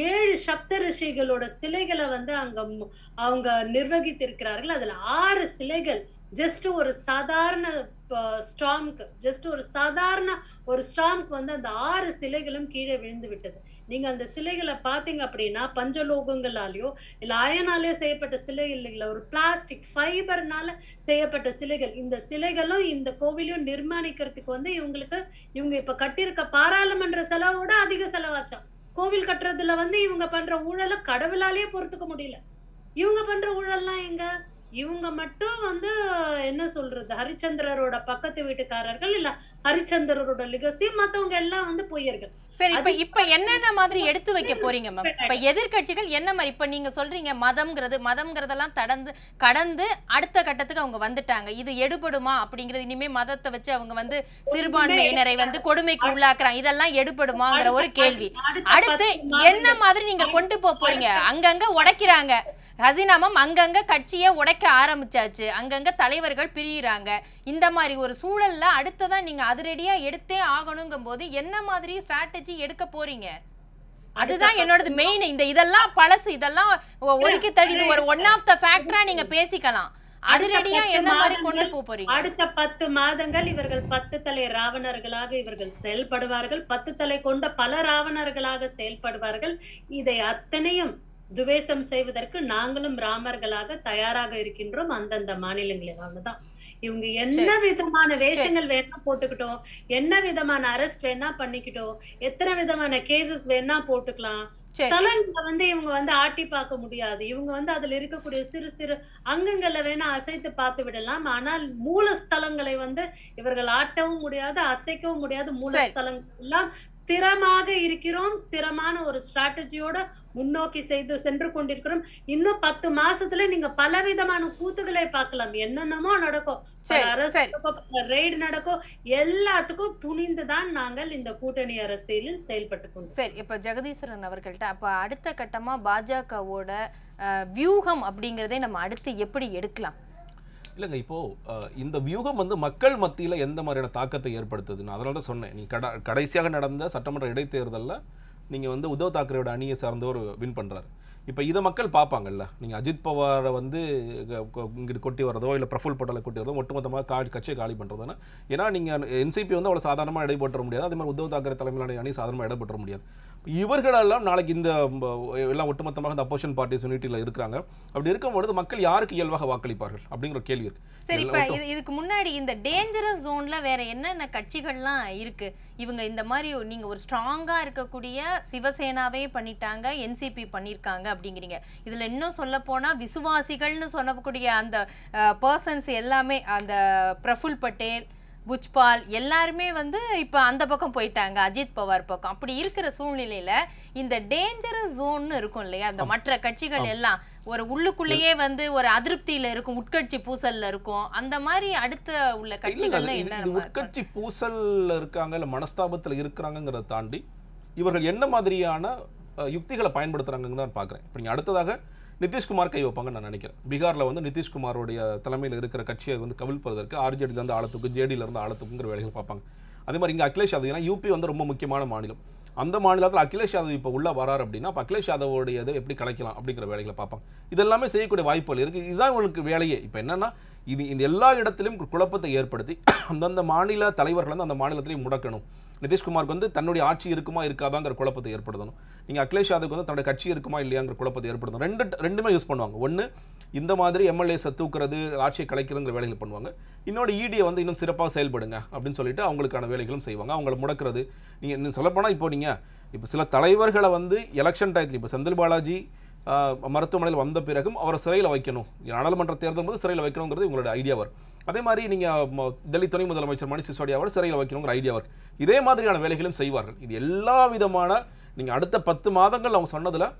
7 சப்த ரிஷிகளோட சிலைகளை வந்து அங்க அவங்க நிர்வகித்திருக்கிறார்கள் அதுல 6 சிலைகள் ஜஸ்ட் ஒரு சாதாரண ஸ்டாம்க்கு வந்து அந்த 6 சிலைகளும் கீழே விழுந்து விட்டது நீங்க அந்த சிலைகளை பாத்தீங்க அப்படின்னா பஞ்சலோகங்களாலேயோ இல்ல அயனாலேயோ செய்யப்பட்ட சிலைகள் இல்ல ஒரு பிளாஸ்டிக் ஃபைபர்னால செய்யப்பட்ட சிலைகள் இந்த சிலைகளும் இந்த கோவிலையும் நிர்மாணிக்கிறதுக்கு வந்து இவங்க இப்ப கட்டியிருக்க பாராளுமன்ற செலவோட அதிக செலவாச்சாம் கோவில் கட்டுறதுல வந்து இவங்க பண்ற ஊழலை கடவுளாலேயே பொறுத்துக்க முடியல இவங்க பண்ற ஊழல்லாம் எங்க இவங்க மட்டும் வந்து என்ன சொல்றது ஹரிச்சந்திரரோட பக்கத்து வீட்டுக்காரர்கள் இல்ல ஹரிச்சந்திரரோட லிகசி மத்தவங்க எல்லாம் வந்து போயிர்கள் சரி இப்ப என்னென்ன மாதிரி எடுத்து வைக்க போறீங்க மேம் இப்ப எதிர்கட்சிகள் என்ன மாதிரி இப்ப நீங்க சொல்றீங்க மதம்ங்கிறதெல்லாம் கடந்து அடுத்த கட்டத்துக்கு அவங்க வந்துட்டாங்க இது எடுபடுமா அப்படிங்கிறது இனிமே மதத்தை வச்சு அவங்க வந்து சிறுபான்மையினரை வந்து கொடுமைக்கு உள்ளாக்குறாங்க இதெல்லாம் எடுபடுமாங்கிற ஒரு கேள்வி அடுத்து என்ன மாதிரி நீங்க கொண்டு போறீங்க அங்கங்க உடைக்கிறாங்க ஹசீனாமம் அங்கங்க கட்சியை உடைக்க ஆரம்பிச்சாச்சு அங்கங்க தலைவர்கள் பிரியிறாங்க இந்த மாதிரி ஒரு சூழல்ல அடுத்ததான் நீங்க அதிரடியா எடுத்தே ஆகணுங்கும் போது என்ன மாதிரி ஸ்ட்ராட்டஜி எடுக்க போறீங்க அதுதான் என்னோட மெயின். இந்த இதெல்லாம் பழசு, இதெல்லாம் ஒதுக்கி தள்ளி இது ஒரு ஒன் ஆஃப் த ஃபேக்டரா நீங்க பேசிக்கலாம். அதிரடியா என்ன மாதிரி கொண்டு போறீங்க? அடுத்த 10 மாதங்கள் இவர்கள் 10 தலை ராவணர்களாக இவர்கள் செயல்படுவார்கள். 10 தலை கொண்ட பல ராவணர்களாக செயல்படுவார்கள். இதை அத்தனையும் துவேஷம் செய்வதற்கு நாங்களும் ராமர்களாக தயாராக இருக்கின்றோம். அந்தந்த மாநிலங்களில் அவ்வளவுதான். இவங்க என்ன விதமான வேஷங்கள் வேணா போட்டுக்கிட்டோம், என்ன விதமான அரெஸ்ட் வேணா பண்ணிக்கிட்டோம், எத்தனை விதமான கேசஸ் வேணா போட்டுக்கலாம். தலங்களை வந்து இவங்க வந்து ஆட்டி பார்க்க முடியாது. இவங்க வந்து அதுல இருக்கக்கூடிய சிறு சிறு அங்கங்களை வேணா அசைத்து பார்த்து விடலாம். ஆனால் மூலஸ்தலங்களை வந்து இவர்கள் ஆட்டவும் முடியாது, அசைக்கவும் முடியாது. மூலஸ்தலங்கள் எல்லாம் ஸ்திரமாக இருக்கிறோம், ஸ்திரமான ஒரு ஸ்ட்ராட்டஜியோட முன்னோக்கி சென்று கொண்டிருக்கிறோம். இன்னும் 10 மாசத்துல நீங்க பல விதமான கூத்துக்களை பார்க்கலாம். என்னென்னமோ நடக்கும், ரெய்டு நடக்கும், எல்லாத்துக்கும் துணிந்துதான் நாங்கள் இந்த கூட்டணி அரசியலில் செயல்பட்டுக்கணும். சரி, இப்ப ஜெகதீஸ்வரன் அவர்கள் அப்ப அடுத்த கட்டமா பாஜகவோட வியூகம் அப்படிங்கறதை நம்ம அடுத்து எப்படி எடுக்கலாம்? இல்லைங்க, இப்போ இந்த வியூகம் வந்து மக்கள் மத்தியில எந்த மாதிரியான தாக்கத்தை ஏற்படுத்துதுன்னு அதனால சொன்னேன். நீ கடைசியாக நடந்த சட்டமன்ற இடைத்தேர்தல்ல நீங்க வந்து உத்தவ் தாக்கரேயோட அணியை சார்ந்தவர் வின் பண்றாரு. இப்போ இதை மக்கள் பார்ப்பாங்கல்ல. நீங்கள் அஜித் பவாரை வந்து இங்கிட்டு கொட்டி வரதோ இல்லை பிரஃபுல் பட்டேலை கொட்டி வரதோ ஒட்டுமொத்தமாக கட்சியை காலி பண்ணுறதுனா, ஏன்னா நீங்கள் என்சிபி வந்து அவ்வளோ சாதாரணமாக இடைப்பெற்ற முடியாது. அதே மாதிரி உத்தவ் தாக்கரே தலைமையிலான அணி சாதாரணமாக இடைப்பெற்ற முடியாது. இவர்களெல்லாம் நாளைக்கு இந்த எல்லாம் ஒட்டுமொத்தமாக இந்த அப்போசிஷன் பார்ட்டிஸ் யூனிட்டியில் இருக்கிறாங்க. அப்படி இருக்கும்பொழுது மக்கள் யாருக்கு இயல்பாக வாக்களிப்பார்கள் அப்படிங்கிற கேள்வி இருக்குது. சரி, இப்போ இதுக்கு முன்னாடி இந்த டேஞ்சரஸ் ஜோனில் வேற என்னென்ன கட்சிகள்லாம் இருக்குது? இவங்க இந்த மாதிரி நீங்கள் ஒரு ஸ்ட்ராங்காக இருக்கக்கூடிய சிவசேனாவே பண்ணிட்டாங்க, என்சிபி பண்ணியிருக்காங்க அப்படிங்கிறீங்க. இதுல இன்னும் சொல்ல போனா விசுவாசிகள்னு சொல்லக்கூடிய அந்த பர்சன்ஸ் எல்லாமே, அந்த பிரஃபுல் பட்டேல், புஜ்பால் எல்லாருமே வந்து இப்போ அந்த பக்கம் போயிட்டாங்க, அஜித் பவார் பக்கம். அப்படி இருக்கிற சூழ்நிலையில இந்த டேஞ்சரஸ் ஜோன் இருக்கும் இல்லையா, அந்த மற்ற கட்சிகள் எல்லாம் ஒரு உள்ளுக்குள்ளேயே வந்து ஒரு அதிருப்தியில இருக்கும், உட்கட்சி பூசல்ல இருக்கும். அந்த மாதிரி அடுத்த உள்ள கட்சிகள் என்ன உட்கட்சி பூசல்ல இருக்காங்க, இல்ல மனஸ்தாபத்துல இருக்கிறாங்கிறத தாண்டி இவர்கள் என்ன மாதிரியான யுக்திகளை பயன்படுத்துகிறாங்கன்னு தான் பார்க்குறேன். இப்போ நீங்கள் அடுத்ததாக நிதிஷ்குமார் கை வைப்பாங்கன்னு நான் நினைக்கிறேன். பீகாரில் வந்து நிதிஷ்குமாரோடைய தலைமையில் இருக்கிற கட்சியை வந்து கவிழ்ப்பதற்கு ஆர்ஜேடியிலேருந்து ஆழத்துக்கும் ஜேடியிலேருந்து ஆழத்துக்குங்கிற வேலைகள் பார்ப்பாங்க. அதே மாதிரி இங்கே அகிலேஷ் யாதவ், ஏன்னா யூபி வந்து ரொம்ப முக்கியமான மாநிலம், அந்த மாநிலத்தில் அகிலேஷ் யாதவ் இப்போ உள்ளே வராரு அப்படின்னா அப்போ அகிலேஷ் யாதவோடைய இதை எப்படி கலைக்கலாம் அப்படிங்கிற வேலைகளை பார்ப்பாங்க. இதெல்லாமே செய்யக்கூடிய வாய்ப்புகள் இருக்குது. இதுதான் உங்களுக்கு வேலையே. இப்போ என்னென்னா இது இந்த எல்லா இடத்திலும் குழப்பத்தை ஏற்படுத்தி அந்தந்த மாநில தலைவர்கள் வந்து அந்த மாநிலத்திலையும் முடக்கணும். நிதிஷ்குமாருக்கு வந்து தன்னுடைய ஆட்சி இருக்குமா இருக்காதாங்கிற குழப்பத்தை ஏற்படுத்தணும். நீங்கள் அகிலேஷ் யாதவுக்கு வந்து தன்னுடைய கட்சி இருக்குமா இல்லையாங்கிற குழப்பத்தை ஏற்படுத்தணும். ரெண்டுமே யூஸ் பண்ணுவாங்க. ஒன்று இந்த மாதிரி எம்எல்ஏஸை தூக்குறது, ஆட்சியை கலைக்கிறதுங்கிற வேலைகள் பண்ணுவாங்க. இன்னொரு ஈடியை வந்து இன்னும் சிறப்பாக செயல்படுங்க அப்படின்னு சொல்லிட்டு அவங்களுக்கான வேலைகளும் செய்வாங்க. அவங்கள முடக்கிறது. நீங்கள் இன்னும் சொல்லப்போனால் இப்போ நீங்கள் இப்போ சில தலைவர்களை வந்து எலெக்ஷன் டயத்தில், இப்போ செந்தில் பாலாஜி மருத்துவமனையில் வந்த பிறகும் அவரை சிறையில் வைக்கணும், நாடாளுமன்ற தேர்தல் போது சிறையில் வைக்கணுங்கிறது உங்களுடைய ஐடியா வரும். அதே மாதிரி நீங்கள் டெல்லி துணை முதலமைச்சர் மணீஷ் சிசோடியாவோட சிறையில் வைக்கணுங்கிற ஐடியா வரும். இதே மாதிரியான வேலைகளும் செய்வார்கள். இது எல்லா விதமான நீங்கள் அடுத்த 10 மாதங்கள் அவங்க சொன்னதில்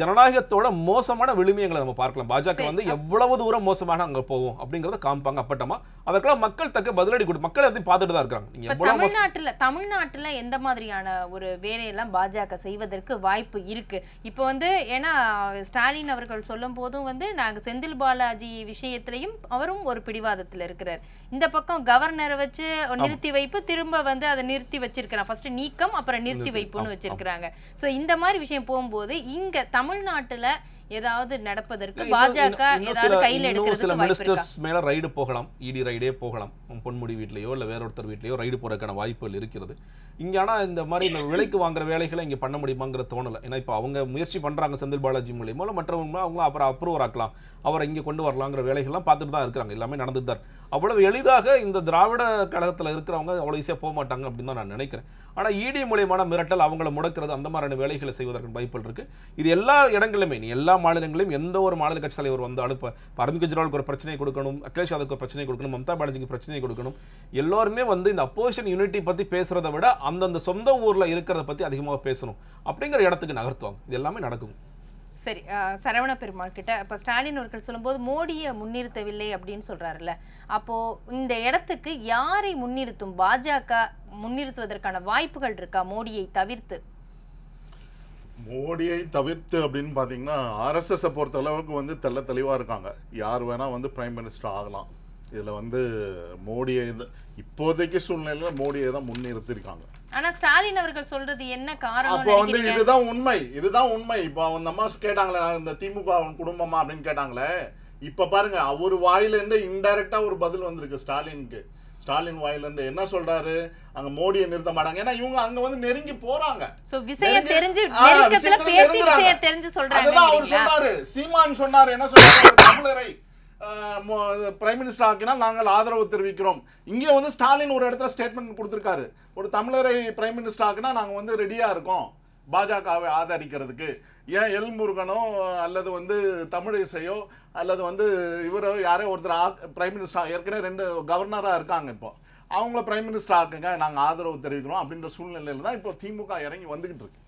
ஜனநாயகத்தோட மோசமான விளிமையங்களை நம்ம பார்க்கலாம். பாஜக வந்து எவ்வளவு தூரம் மோசமான அங்கே போகும் அப்படிங்கிறத காமிப்பாங்க அப்பட்டமா. அதற்கெல்லாம் மக்கள் தக்க பதிலடி கொடு, மக்கள் அதை பார்த்துட்டு தான் இருக்கிறாங்க. தமிழ்நாட்டில் எந்த மாதிரியான ஒரு வேலையெல்லாம் பாஜக செய்வதற்கு வாய்ப்பு இருக்கு இப்போ வந்து? ஏன்னா ஸ்டாலின் அவர்கள் சொல்லும் போதும் வந்து நாங்கள் செந்தில் பாலாஜி விஷயத்திலையும் அவரும் ஒரு பிடிவாதத்தில் இருக்கிறார். இந்த பக்கம் கவர்னரை வச்சு நிறுத்தி வைப்பு, திரும்ப வந்து அதை நிறுத்தி வச்சிருக்கிறான். ஃபர்ஸ்ட் நீக்கம், அப்புறம் நிறுத்தி வைப்புன்னு வச்சிருக்கிறாங்க. ஸோ இந்த மாதிரி விஷயம் போகும்போது இங்கே தமிழ்நாட்டுல ஏதாவது நடப்பதற்கு பாஜக ஏதாவது கையில் எடுக்கிறதுக்கு ரைடு போகலாம், இடி ரைடே போகலாம். பொன்முடி வீட்லயோ இல்ல வேற ஒருத்தர் வீட்லயோ ரைடு போறதுக்கான வாய்ப்புகள் இருக்கிறது இங்க. ஆனா இந்த மாதிரி இந்த விலைக்கு வாங்குற வேலைகளை இங்க பண்ண முடியுமாங்கிற தோணலை. ஏன்னா இப்போ அவங்க முயற்சி பண்றாங்க செந்தில் பாலாஜி மூலியமோ இல்லை மற்றவங்க, அவங்க அப்புறம் அப்ரூவர் ஆக்கலாம், அவரை இங்க கொண்டு வரலாங்கிற வேலைகள்லாம் பார்த்துட்டு தான் இருக்கிறாங்க. எல்லாமே நடந்துட்டு தான். அவ்வளவு எளிதாக இந்த திராவிட கழகத்தில் இருக்கிறவங்க அவ்வளோ ஈஸியாக போக மாட்டாங்க அப்படின்னு தான் நான் நினைக்கிறேன். ஆனால் இடி மூலியமான மிரட்டல், அவங்கள முடக்கிறது, அந்த மாதிரியான வேலைகளை செய்வதற்கு வாய்ப்புகள் இருக்குது. இது எல்லா இடங்களிலுமே, நீ எல்லா மாநிலங்களையும் எந்த ஒரு மாநில கட்சி தலைவர் வந்தாலும், இப்போ அரவிந்த் கெஜ்ரிவாலுக்கு ஒரு பிரச்சனை கொடுக்கணும், அகிலேஷ் யாதவுக்கு ஒரு பிரச்சனை கொடுக்கணும், மம்தா பானர்ஜிக்கு பிரச்சனை கொடுக்கணும், எல்லோருமே வந்து இந்த அப்போசிஷன் யூனிட்டி பற்றி பேசுகிறத விட அந்தந்த சொந்த ஊரில் இருக்கிறத பற்றி அதிகமாக பேசணும் அப்படிங்கிற இடத்துக்கு நகர்த்துவாங்க. இது எல்லாமே நடக்கும். சரி, சரவண பெருமாள் கிட்ட இப்போ ஸ்டாலின் அவர்கள் சொல்லும்போது மோடியை முன்னிறுத்தவில்லை அப்படின்னு சொல்கிறாருல்ல, அப்போது இந்த இடத்துக்கு யாரை முன்னிறுத்தும் பாஜக? முன்னிறுத்துவதற்கான வாய்ப்புகள் இருக்கா மோடியை தவிர்த்து? மோடியை தவிர்த்து அப்படின்னு பார்த்தீங்கன்னா, ஆர்எஸ்எஸை பொறுத்த அளவுக்கு வந்து தெளிவாக இருக்காங்க. யார் வேணால் வந்து பிரைம் மினிஸ்டர் ஆகலாம், இதுல வந்து மோடியை இப்போதைக்கு சூழ்நிலையில மோடியை தான் முன்னிறுத்திருக்காங்க. ஆனா ஸ்டாலின் அவர்கள் சொல்றது என்ன காரணம்? அப்போ வந்து இதுதான் உண்மை, இதுதான் உண்மை. இப்போ அந்த அம்மா கேட்டாங்களே இந்த திமுக குடும்பமா அப்படின்னு கேட்டாங்களே, இப்ப பாருங்க அவர் வாயிலிருந்து இன்டைரக்டா ஒரு பதில் வந்திருக்கு ஸ்டாலினுக்கு. ஸ்டாலின் வாயிலிருந்து என்ன சொல்றாரு, அங்க மோடியை நிறுத்த மாட்டாங்க, ஏன்னா இவங்க அங்க வந்து நெருங்கி போறாங்க. அதுதான் அவர் சொல்றாரு. சீமான் சொன்னாரு, என்ன சொல்றாரு, தமிழரை பிரைம் மினிஸ்டர் ஆக்கினா நாங்கள் ஆதரவு தெரிவிக்கிறோம். இங்கே வந்து ஸ்டாலின் ஒரு இடத்துல ஸ்டேட்மெண்ட் கொடுத்துருக்காரு, ஒரு தமிழரை பிரைம் மினிஸ்டர் ஆக்கினா நாங்கள் வந்து ரெடியாக இருக்கோம் பாஜகவை ஆதரிக்கிறதுக்கு. ஏன் எல்முருகனோ அல்லது வந்து தமிழிசையோ அல்லது வந்து இவரோ யாரோ ஒருத்தர் பிரைம் மினிஸ்டர், ஏற்கனவே 2 கவர்னராக இருக்காங்க, இப்போ அவங்கள பிரைம் மினிஸ்டர் ஆக்குங்க நாங்கள் ஆதரவு தெரிவிக்கிறோம் அப்படின்ற சூழ்நிலையில் தான் இப்போ திமுக இறங்கி வந்துக்கிட்டு இருக்கு.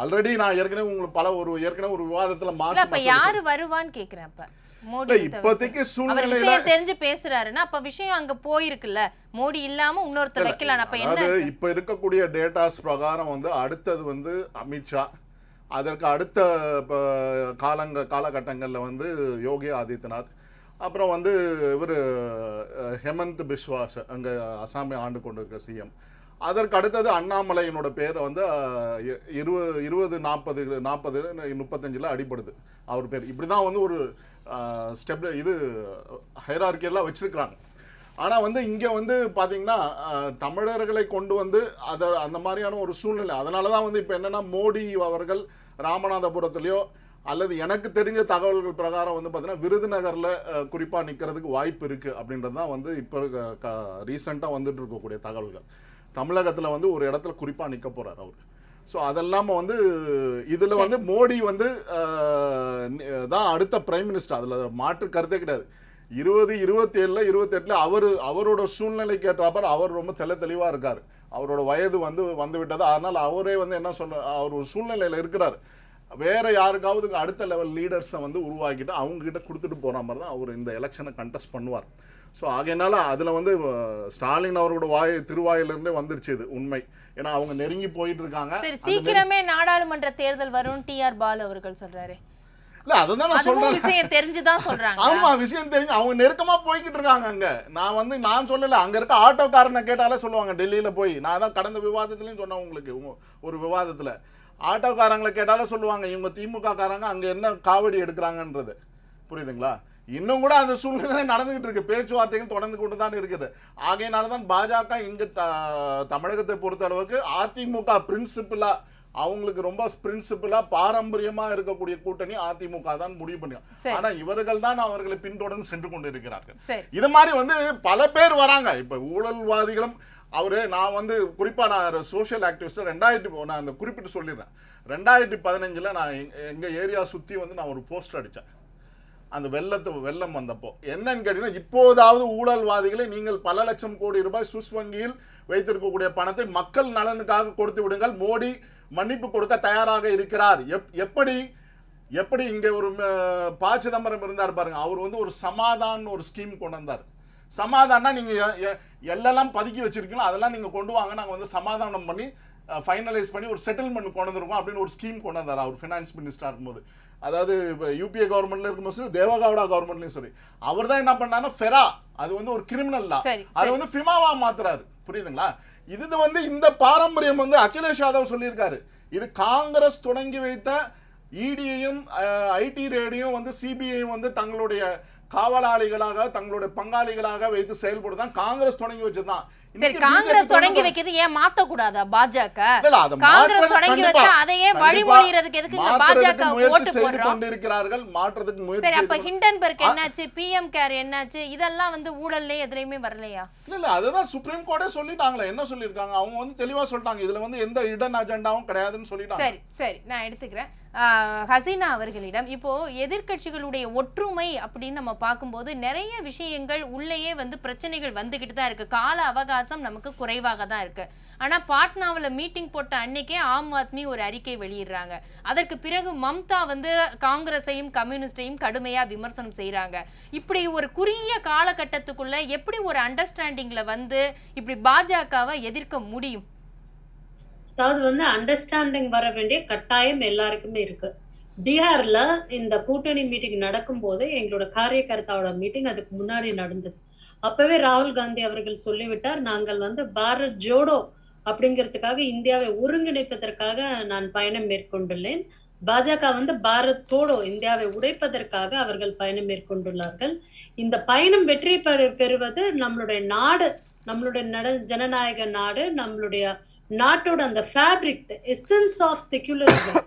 ஆல்ரெடி நான் ஏற்கனவே உங்களுக்கு பல ஒரு ஏற்கனவே ஒரு விவாதத்தில் மாற்றி யார் வருவான்னு கேட்குறேன். இப்போ இப்போதைக்கு சூழ்நிலையில தெரிஞ்சு பேசுறாருன்னா அப்ப விஷயம் அங்க போயிருக்குல்ல, மோடி இல்லாம இன்னொருத்தர் வைக்கலாம். அப்ப என்ன, இப்ப இருக்கக்கூடிய டேட்டாஸ் பிரகாரம் வந்து அடுத்தது வந்து அமித்ஷா, அதற்கு அடுத்த காலகட்டங்களில் வந்து யோகி ஆதித்யநாத், அப்புறம் வந்து இவர் ஹெமந்த் பிஸ்வாஸ் அங்கே அசாமை ஆண்டு கொண்டிருக்க சிஎம், அதற்கு அடுத்தது அண்ணாமலையினோட பேர் வந்து 20, 40, 45 அடிப்படுது அவர் பேர். இப்படி தான் வந்து ஒரு ஸ்டெப் இது ஹைரார்க்கியெல்லாம் வச்சுருக்கிறாங்க. ஆனால் வந்து இங்கே வந்து பார்த்திங்கன்னா தமிழர்களை கொண்டு வந்து அதை அந்த மாதிரியான ஒரு சூழ்நிலை. அதனால தான் வந்து இப்போ என்னென்னா மோடி அவர்கள் ராமநாதபுரத்துலேயோ அல்லது எனக்கு தெரிஞ்ச தகவல்கள் பிரகாரம் வந்து பார்த்திங்கன்னா விருதுநகரில் குறிப்பாக நிற்கிறதுக்கு வாய்ப்பு இருக்குது அப்படின்றது தான் வந்து இப்போ ரீசெண்டாக வந்துட்டு இருக்கக்கூடிய தகவல்கள். தமிழகத்தில் வந்து ஒரு இடத்துல குறிப்பாக நிற்க போகிறார் அவர். ஸோ அதெல்லாமல் வந்து இதில் வந்து மோடி வந்து தான் அடுத்த பிரைம் மினிஸ்டர், அதில் மாற்று கருத்தே கிடையாது. 20, 27, 28 அவரோட சூழ்நிலை கேட்டாப்பார் அவர் ரொம்ப தெளிவாக இருக்கார். அவரோட வயது வந்து விட்டது. அதனால் அவரே வந்து என்ன சொல்ல, அவர் ஒரு சூழ்நிலையில் இருக்கிறார். வேறு யாருக்காவது அடுத்த லெவல் லீடர்ஸை வந்து உருவாக்கிட்டு அவங்ககிட்ட கொடுத்துட்டு போகிற மாதிரி தான் அவர் இந்த எலெக்ஷனை கண்டெஸ்ட் பண்ணுவார். ஸோ ஆகையினால அதில் வந்து ஸ்டாலின் அவரோட திருவாயிலிருந்தே வந்துருச்சு இது உண்மை. ஏன்னா அவங்க நெருங்கி போயிட்டு இருக்காங்க. சீக்கிரமே நாடாளுமன்ற தேர்தல் வரும் டிஆர் பாலு அவர்கள் சொல்றாரு. இல்ல அதான் நான் சொல்றேன், விஷயம் தெரிஞ்சுதான் சொல்றாங்க. ஆமா, விஷயம் தெரிஞ்சு அவங்க நெருக்கமா போய்கிட்டு இருக்காங்க. அங்க நான் சொல்லல, அங்க இருக்க ஆட்டோக்காரனை கேட்டாலே சொல்லுவாங்க டெல்லியில போய். நான் தான் கடந்த விவாதத்துலயும் சொன்னேன் உங்களுக்கு, ஒரு விவாதத்துல ஆட்டோக்காரங்களை கேட்டாலே சொல்லுவாங்க இவங்க திமுக காரங்க அங்க என்ன காவடி எடுக்கிறாங்கன்றது. புரியுதுங்களா? இன்னும் கூட அந்த சூழ்நிலை நடந்துகிட்டு இருக்கு, பேச்சுவார்த்தைகள் தொடர்ந்து கொண்டு தான் இருக்குது. ஆகையினால தான் பாஜக இங்கு தமிழகத்தை பொறுத்த அளவுக்கு அதிமுக பிரின்சிபிளா, அவங்களுக்கு ரொம்ப பிரின்சிபிளா பாரம்பரியமா இருக்கக்கூடிய கூட்டணி அதிமுக தான் முடிவு பண்ணுவாங்க. ஆனா இவர்கள் தான் அவர்களை பின்தொடர்ந்து சென்று கொண்டு இருக்கிறார்கள். இது மாதிரி வந்து பல பேர் வராங்க. இப்ப ஊழல்வாதிகளும் அவரு, நான் வந்து குறிப்பாக நான் சோஷியல் ஆக்டிவிஸ்ட்டு 2000 அந்த குறிப்பிட்டு சொல்லிடுறேன். 2015 நான் எங்கள் ஏரியா சுற்றி வந்து நான் ஒரு போஸ்டர் அடித்தேன் அந்த வெள்ளம் வந்தப்போ. என்னன்னு கேட்டீங்கன்னா, இப்போதாவது ஊழல்வாதிகளை நீங்கள் பல லட்சம் கோடி ரூபாய் சுஸ் வங்கியில் வைத்திருக்கக்கூடிய பணத்தை மக்கள் நலனுக்காக கொடுத்து விடுங்கள், மோடி மன்னிப்பு கொடுக்க தயாராக இருக்கிறார். எப்படி இங்கே ஒரு ப. சிதம்பரம் இருந்தார் பாருங்க, அவர் வந்து ஒரு சமாதான் ஒரு ஸ்கீம் கொண்டு வந்தார். சமாதானா நீங்கள் எல்லாம் பதுக்கி வச்சிருக்கீங்களோ அதெல்லாம் நீங்கள் கொண்டு வாங்க, நாங்கள் வந்து சமாதானம் பண்ணி ஃபைனலைஸ் பண்ணி ஒரு செட்டில்மெண்ட் கொண்டு வந்துருக்கோம் அப்படின்னு ஒரு ஸ்கீம் கொண்டு வந்தார் அவர் ஃபினான்ஸ் மினிஸ்டராக இருக்கும்போது. அதாவது இப்போ யூபிஏ கவர்மெண்ட்ல இருக்கும்போது சரி, தேவகவுடா கவர்மெண்ட்லையும் சரி, அவர் தான் என்ன பண்ணார்னா ஃபெரா, அது வந்து ஒரு கிரிமினல் லா, அது வந்து ஃபிமாவா மாத்துறாரு. புரியுதுங்களா? இது வந்து இந்த பாரம்பரியம் வந்து அகிலேஷ் யாதவ் சொல்லியிருக்காரு, இது காங்கிரஸ் தொடங்கி வைத்த இடியையும் ஐடி ரேடியும் வந்து சிபிஐயும் வந்து தங்களுடைய காவலாளிகளாக தங்களுடைய பங்காளிகளாக வைத்து செயல்படுதான் காங்கிரஸ் தொடங்கி வச்சதுதான். சரி, காங்கிரஸ் தொடங்கி வைக்கிறது ஏன் மாத்த கூடாதா பாஜக? காங்கிரஸ் தொடங்கி வச்சா அதையே வழிமொழிறதுக்கு எதுக்கு பாஜக ஓட்டு போடுறாங்க இருக்கிறார்கள்? மாற்றத்துக்கு முயற்சி. சரி, அப்ப ஹிண்டன்பர்க் என்னாச்சு, பிஎம் கேர் என்னாச்சு, இதெல்லாம் வந்து ஊழல்ல எதுலயுமே வரலையா? இல்ல அதுதான் சுப்ரீம் கோர்ட்டே சொல்லிட்டாங்களே. என்ன சொல்லிருக்காங்க அவங்க வந்து தெளிவா சொல்லிட்டாங்க, இதுல வந்து எந்த இடன் அஜெண்டாவும் கிடையாதுன்னு சொல்லிட்டாங்க. சரி சரி, நான் எடுத்துக்கிறேன். ஹசீனா அவர்களிடம் இப்போ எதிர்கட்சிகளுடைய ஒற்றுமை அப்படின்னு நம்ம பார்க்கும்போது நிறைய விஷயங்கள் உள்ளேயே வந்து பிரச்சனைகள் வந்துகிட்டு தான் இருக்கு. கால அவகாசம் நமக்கு குறைவாக தான் இருக்கு. ஆனா பாட்னாவில் மீட்டிங் போட்ட அன்னைக்கே ஆம் ஆத்மி ஒரு அறிக்கை வெளியிடுறாங்க. அதற்கு பிறகு மம்தா வந்து காங்கிரஸையும் கம்யூனிஸ்டையும் கடுமையா விமர்சனம் செய்யறாங்க. இப்படி ஒரு குறுகிய காலகட்டத்துக்குள்ள எப்படி ஒரு அண்டர்ஸ்டாண்டிங்ல வந்து இப்படி பாஜகவை எதிர்க்க முடியும்? அதாவது வந்து அண்டர்ஸ்டாண்டிங் வர வேண்டிய கட்டாயம் எல்லாருக்குமே இருக்கு. பீகார்ல இந்த கூட்டணி மீட்டிங் நடக்கும் போது எங்களோட காரியகர்த்தாவோட மீட்டிங் அதுக்கு முன்னாடி நடந்தது. அப்பவே ராகுல் காந்தி அவர்கள் சொல்லிவிட்டார், நாங்கள் வந்து பாரத் ஜோடோ அப்படிங்கிறதுக்காக இந்தியாவை ஒருங்கிணைப்பதற்காக நான் பயணம் மேற்கொண்டுள்ளேன், பாஜக வந்து பாரத் தோடோ இந்தியாவை உடைப்பதற்காக அவர்கள் பயணம் மேற்கொண்டுள்ளார்கள். இந்த பயணம் வெற்றி பெறுவது நம்மளுடைய நாடு, நம்மளுடைய ஜனநாயக நாடு, நம்மளுடைய நாட்டோட அந்த ஃபேப்ரிக் எசன்ஸ் ஆஃப் செக்யூலரிசம்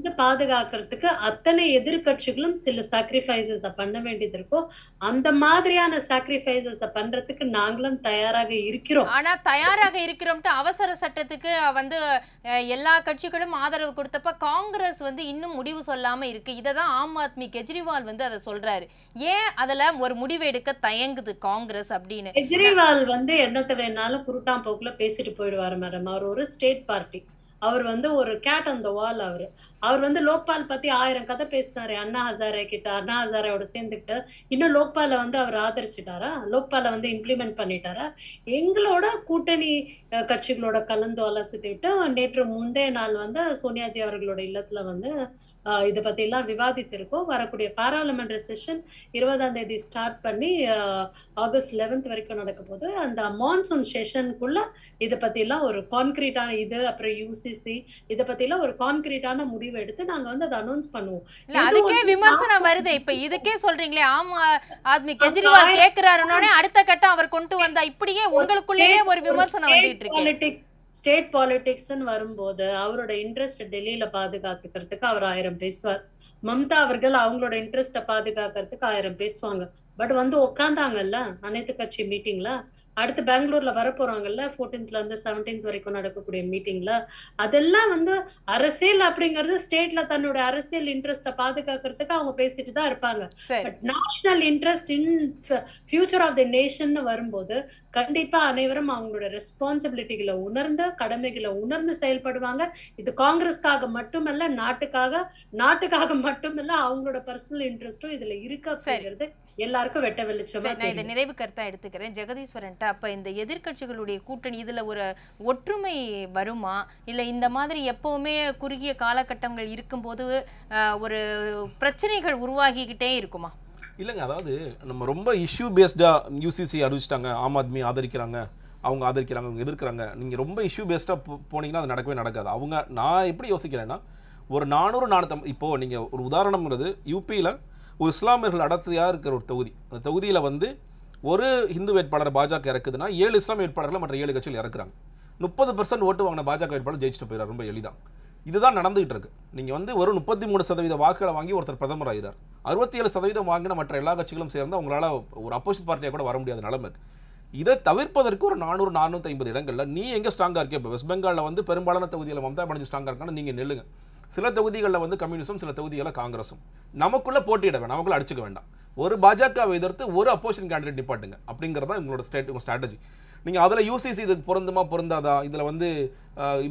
வந்து பாதுகாக்கிறதுக்கு அத்தனை எதிர்கட்சிகளும் சில சாக்ரிஃபைசஸ் பண்ண வேண்டியது இருக்கும். அந்த மாதிரியான சாக்ரிஃபைசஸ் பண்றதுக்கு நாங்களும் தயாராக இருக்கிறோம். ஆனா தயாராக இருக்கிறோம் அவசர சட்டத்துக்கு வந்து எல்லா கட்சிகளும் ஆதரவு கொடுத்தப்ப காங்கிரஸ் வந்து இன்னும் முடிவு சொல்லாம இருக்கு. இததான் ஆம் ஆத்மி கெஜ்ரிவால் வந்து அதை சொல்றாரு. ஏன் அதுல ஒரு முடிவு எடுக்க தயங்குது காங்கிரஸ் அப்படின்னு? கெஜ்ரிவால் வந்து என்னத்தை வேணாலும் குருட்டாம் போக்குல பேசிட்டு போயிடுவாரு மேடம். அவர் ஒரு ஸ்டேட் பார்ட்டி, அவர் வந்து ஒரு கேட் ஆன் த வால். அவர் வந்து லோக்பால் பத்தி 1000 கதை பேசினாரு அண்ணா ஹசாரே கிட்ட. அண்ணா ஹசாராவோட சேர்ந்துக்கிட்டு இன்னும் லோக்பாலை வந்து அவர் ஆதரிச்சிட்டாரா? லோக்பாலை வந்து இம்ப்ளிமெண்ட் பண்ணிட்டாரா? எங்களோட கூட்டணி கட்சிகளோட கலந்து ஆலோசித்துக்கிட்டு நேற்று முந்தைய நாள் வந்து சோனியாஜி அவர்களோட இல்லத்துல வந்து இதை பத்தி எல்லாம் விவாதித்திருக்கோம். வரக்கூடிய பாராளுமன்ற செஷன் 20ஆம் தேதி ஸ்டார்ட் பண்ணி ஆகஸ்ட் 11 வரைக்கும் நடக்க போது. அந்த மான்சூன் செஷனுக்குள்ள இதை பத்தி எல்லாம் ஒரு கான்கிரீட்டான இது, அப்புறம் யூசிசி இதை பத்தி எல்லாம் ஒரு கான்கிரீட்டான முடிவு எடுத்து நாங்க வந்து அதை அனௌன்ஸ் பண்ணுவோம். அதுக்கே விமர்சனம் வருது. இப்ப இதுக்கே சொல்றீங்களே ஆம் ஆத்மி கெஜ்ரிவால் கேக்குறாருன்னே அடுத்த கட்டம் அவர் கொண்டு வந்தா இப்படியே உங்களுக்குள்ளேயே ஒரு விமர்சனம் வந்துட்டு இருக்கு. ஸ்டேட் பாலிடிக்ஸ்ன்னு வரும்போது அவரோட இன்ட்ரெஸ்ட் டெல்லியில பாதுகாத்துக்கிறதுக்கு அவர் 1000 பேசுவார். மம்தா அவர்கள் அவங்களோட இன்ட்ரெஸ்ட பாதுகாக்கிறதுக்கு 1000 பேசுவாங்க. பட் வந்து உட்காந்தாங்கல்ல அனைத்து கட்சி மீட்டிங்ல, அடுத்து பெங்களூர்ல வர போறாங்கல்ல 14th-17th வரைக்கும் நடக்கக்கூடிய மீட்டிங்ல, அதெல்லாம் வந்து அரசியல் அப்படிங்கிறது ஸ்டேட்ல தன்னோட அரசியல் இன்ட்ரெஸ்ட பாதுகாக்கிறதுக்கு அவங்க பேசிட்டு தான் இருப்பாங்க. But national interest in future of the nation வரும்போது கண்டிப்பா அனைவரும் அவங்களோட ரெஸ்பான்சிபிலிட்டிகளை உணர்ந்து கடமைகளை உணர்ந்து செயல்படுவாங்க. இது காங்கிரஸ்க்காக மட்டுமல்ல, நாட்டுக்காக மட்டுமல்ல, அவங்களோட பர்சனல் இன்ட்ரெஸ்டும் இதுல இருக்க அப்படிங்கிறது எல்லாருக்கும் வெட்ட வெளிச்சமா. நான் இதை நிறைவு கருத்தா எடுத்துக்கிறேன் ஜெகதீஸ்வரன்ட்ட. அப்ப இந்த எதிர்கட்சிகளுடைய கூட்டணி இதுல ஒரு ஒற்றுமை வருமா, இல்ல இந்த மாதிரி எப்பவுமே குறுகிய காலகட்டங்கள் இருக்கும்போது ஒரு பிரச்சனைகள் உருவாகிக்கிட்டே இருக்குமா? இல்லைங்க, அதாவது நம்ம ரொம்ப இஷ்யூ பேஸ்டா யூசிசி அறிவிச்சிட்டாங்க, ஆம் ஆத்மி ஆதரிக்கிறாங்க, அவங்க ஆதரிக்கிறாங்க, அவங்க எதிர்க்கிறாங்க. நீங்க ரொம்ப இஷ்யூ பேஸ்டா போனீங்கன்னா அது நடக்கவே நடக்காது. அவங்க நான் எப்படி யோசிக்கிறேன்னா ஒரு 400 இப்போ நீங்க ஒரு உதாரணம்ங்கிறது யூபியில ஒரு இஸ்லாமியர்கள் அடர்த்தியாக இருக்கிற ஒரு தொகுதி, அந்த தொகுதியில் வந்து ஒரு ஹிந்து வேட்பாளர் பாஜக இறக்குதுன்னா 7 இஸ்லாமிய வேட்பாளர்கள் மற்ற 7 கட்சிகள் இறக்குறாங்க. 30% ஓட்டு வாங்கின பாஜக வேட்பாளர் ஜெயிச்சுட்டு போயிடறார் ரொம்ப எளிதாக. இதுதான் நடந்துகிட்டு இருக்கு. நீங்கள் வந்து ஒரு 33% வாக்குகளை வாங்கி ஒருத்தர் பிரதமர் ஆகிறார். 67% வாங்கின மற்ற எல்லா கட்சிகளும் சேர்ந்து அவங்களால ஒரு அப்போசிட் பார்ட்டியாக கூட வர முடியாத நிலைமை. இதை தவிர்ப்பதற்கு ஒரு 400-450 இடங்களில் நீ எங்கே ஸ்ட்ராங்காக இருக்கே? இப்போ வெஸ்ட் பெங்காலில் வந்து பெரும்பாலான தொகுதியில் மம்தா பானர்ஜி ஸ்ட்ராங்காக இருக்கான்னு நீங்கள் நெல்லுங்க. சில தொகுதிகளில் வந்து கம்யூனிஸ்டும் சில தொகுதிகளில் காங்கிரஸும். நமக்குள்ளே போட்டியிட வேண்டாம், நமக்குள்ளே அடிச்சுக்க வேண்டாம். ஒரு பாஜகவை எதிர்த்து ஒரு அப்போசிஷன் கேண்டிடேட் நிப்பாட்டுங்க அப்படிங்கிறதா உங்களோட ஸ்ட்ராட்டஜி. நீங்கள் அதில் யூசிசி இதுக்கு பொருந்துமா பொருந்தாதா, இதில் வந்து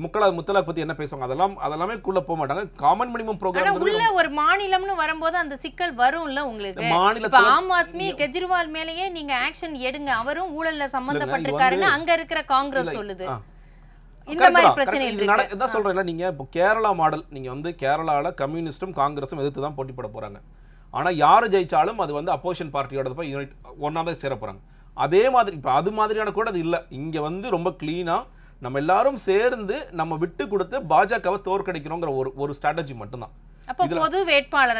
முத்தலாக் பற்றி என்ன பேசுவாங்க, அதெல்லாமே குள்ளே போக மாட்டாங்க. காமன் மினிமம் ப்ரோக்ராம் உள்ள ஒரு மாநிலம்னு வரும்போது அந்த சிக்கல் வரும்ல உங்களுக்கு. மாநில ஆம் ஆத்மி கெஜ்ரிவால் மேலேயே நீங்கள் ஆக்ஷன் எடுங்க, அவரும் ஊழலில் சம்மந்தப்பட்டிருக்காருன்னு அங்கே இருக்கிற காங்கிரஸ் சொல்லுது. கேரளா மாடல், நீங்க வந்து கேரளால கம்யூனிஸ்டும் காங்கிரஸும் எதிர்த்து தான் போட்டி போட போறாங்க. ஆனா யாரு ஜெயிச்சாலும் அது வந்து அப்போசிஷன் பார்ட்டியோட போய் ஒன்னா தான் சேர போறாங்க. அதே மாதிரி இப்ப அது மாதிரியான கூட அது இல்ல. இங்க வந்து ரொம்ப கிளீனா நம்ம எல்லாரும் சேர்ந்து நம்ம விட்டு கொடுத்து பாஜகவை தோற்கடிக்கணுங்கிற ஒரு ஸ்ட்ராட்டஜி மட்டும்தான். பொது வேட்பாளர்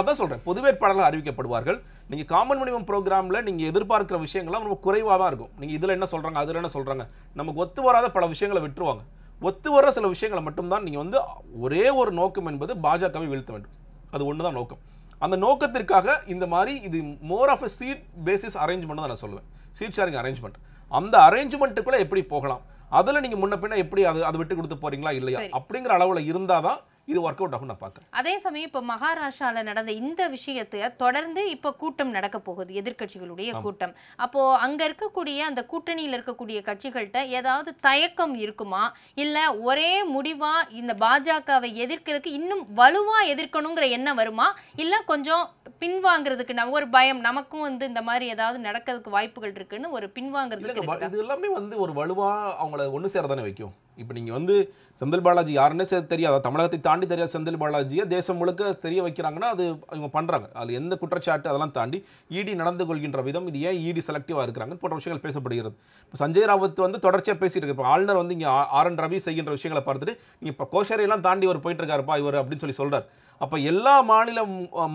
அதான் சொல்றேன், பொது வேட்பாளர்கள் அறிவிக்கப்படுவார்கள். நீங்கள் காமன் மினிமம் ப்ரோக்ராமில் நீங்கள் எதிர்பார்க்குற விஷயங்கள்லாம் ரொம்ப குறைவாக தான் இருக்கும். நீங்கள் இதில் என்ன சொல்கிறாங்க, அதில் என்ன சொல்கிறாங்க, நமக்கு ஒத்து வராத பல விஷயங்களை விட்டுருவாங்க. ஒத்து வர சில விஷயங்களை மட்டும்தான் நீங்கள் வந்து ஒரே ஒரு நோக்கம் என்பது பாஜகவை வீழ்த்த வேண்டும், அது ஒன்று தான் நோக்கம். அந்த நோக்கத்திற்காக இந்த மாதிரி இது more of a seat basis arrangement தான் நான் சொல்லுவேன். Seat sharing arrangement. அந்த அரேஞ்ச்மெண்ட்டுக்குள்ளே எப்படி போகலாம், அதில் நீங்கள் முன்ன பின்ன எப்படி அதை விட்டு கொடுத்து போகிறீங்களா இல்லையா அப்படிங்கிற அளவில் இருந்தால் தான் இது ஒர்க் அவுட் ஆகும் நான் பார்க்குறேன். அதே சமயம் இப்போ மகாராஷ்டிராவில் நடந்த இந்த விஷயத்தை தொடர்ந்து இப்போ கூட்டம் நடக்க போகுது, எதிர்கட்சிகளுடைய கூட்டம். அப்போது அங்கே இருக்கக்கூடிய அந்த கூட்டணியில் இருக்கக்கூடிய கட்சிகள்கிட்ட ஏதாவது தயக்கம் இருக்குமா, இல்லை ஒரே முடிவாக இந்த பாஜகவை எதிர்க்கிறதுக்கு இன்னும் வலுவாக எதிர்க்கணுங்கிற எண்ணம் வருமா, இல்லை கொஞ்சம் பின்வாங்கிறதுக்கு நம்ம ஒரு பயம், நமக்கும் வந்து இந்த மாதிரி ஏதாவது நடக்கிறதுக்கு வாய்ப்புகள் இருக்குன்னு ஒரு பின்வாங்கிறதுக்கு? இது எல்லாமே வந்து ஒரு வலுவாக அவங்கள ஒன்று சேர தானே வைக்கும். இப்போ நீங்கள் வந்து செந்தில் பாலாஜி யாருன்னே தெரியாது, தமிழகத்தை தாண்டி தெரியாது செந்தில் பாலாஜியை தேசம் முழுக்க தெரிய வைக்கிறாங்கன்னா அது அவங்க பண்ணுறாங்க. அது எந்த குற்றச்சாட்டு அதெல்லாம் தாண்டி இடி நடந்து கொள்கின்ற விதம், இது ஏன் இடி செலக்டிவாக இருக்கிறாங்க போன்ற விஷயங்கள் பேசப்படுகிறது. இப்போ சஞ்சய் ராவத் வந்து தொடர்ச்சியாக பேசிட்டு இருக்கு. இப்போ ஆளுநர் வந்து இங்கே ஆர்.என். ரவி செய்கின்ற விஷயங்களை பார்த்துட்டு நீங்கள் இப்போ கோஷாரியெல்லாம் தாண்டி இவர் போயிட்டு இருக்காருப்பா இவர் அப்படின்னு சொல்லி சொல்கிறார். அப்போ எல்லா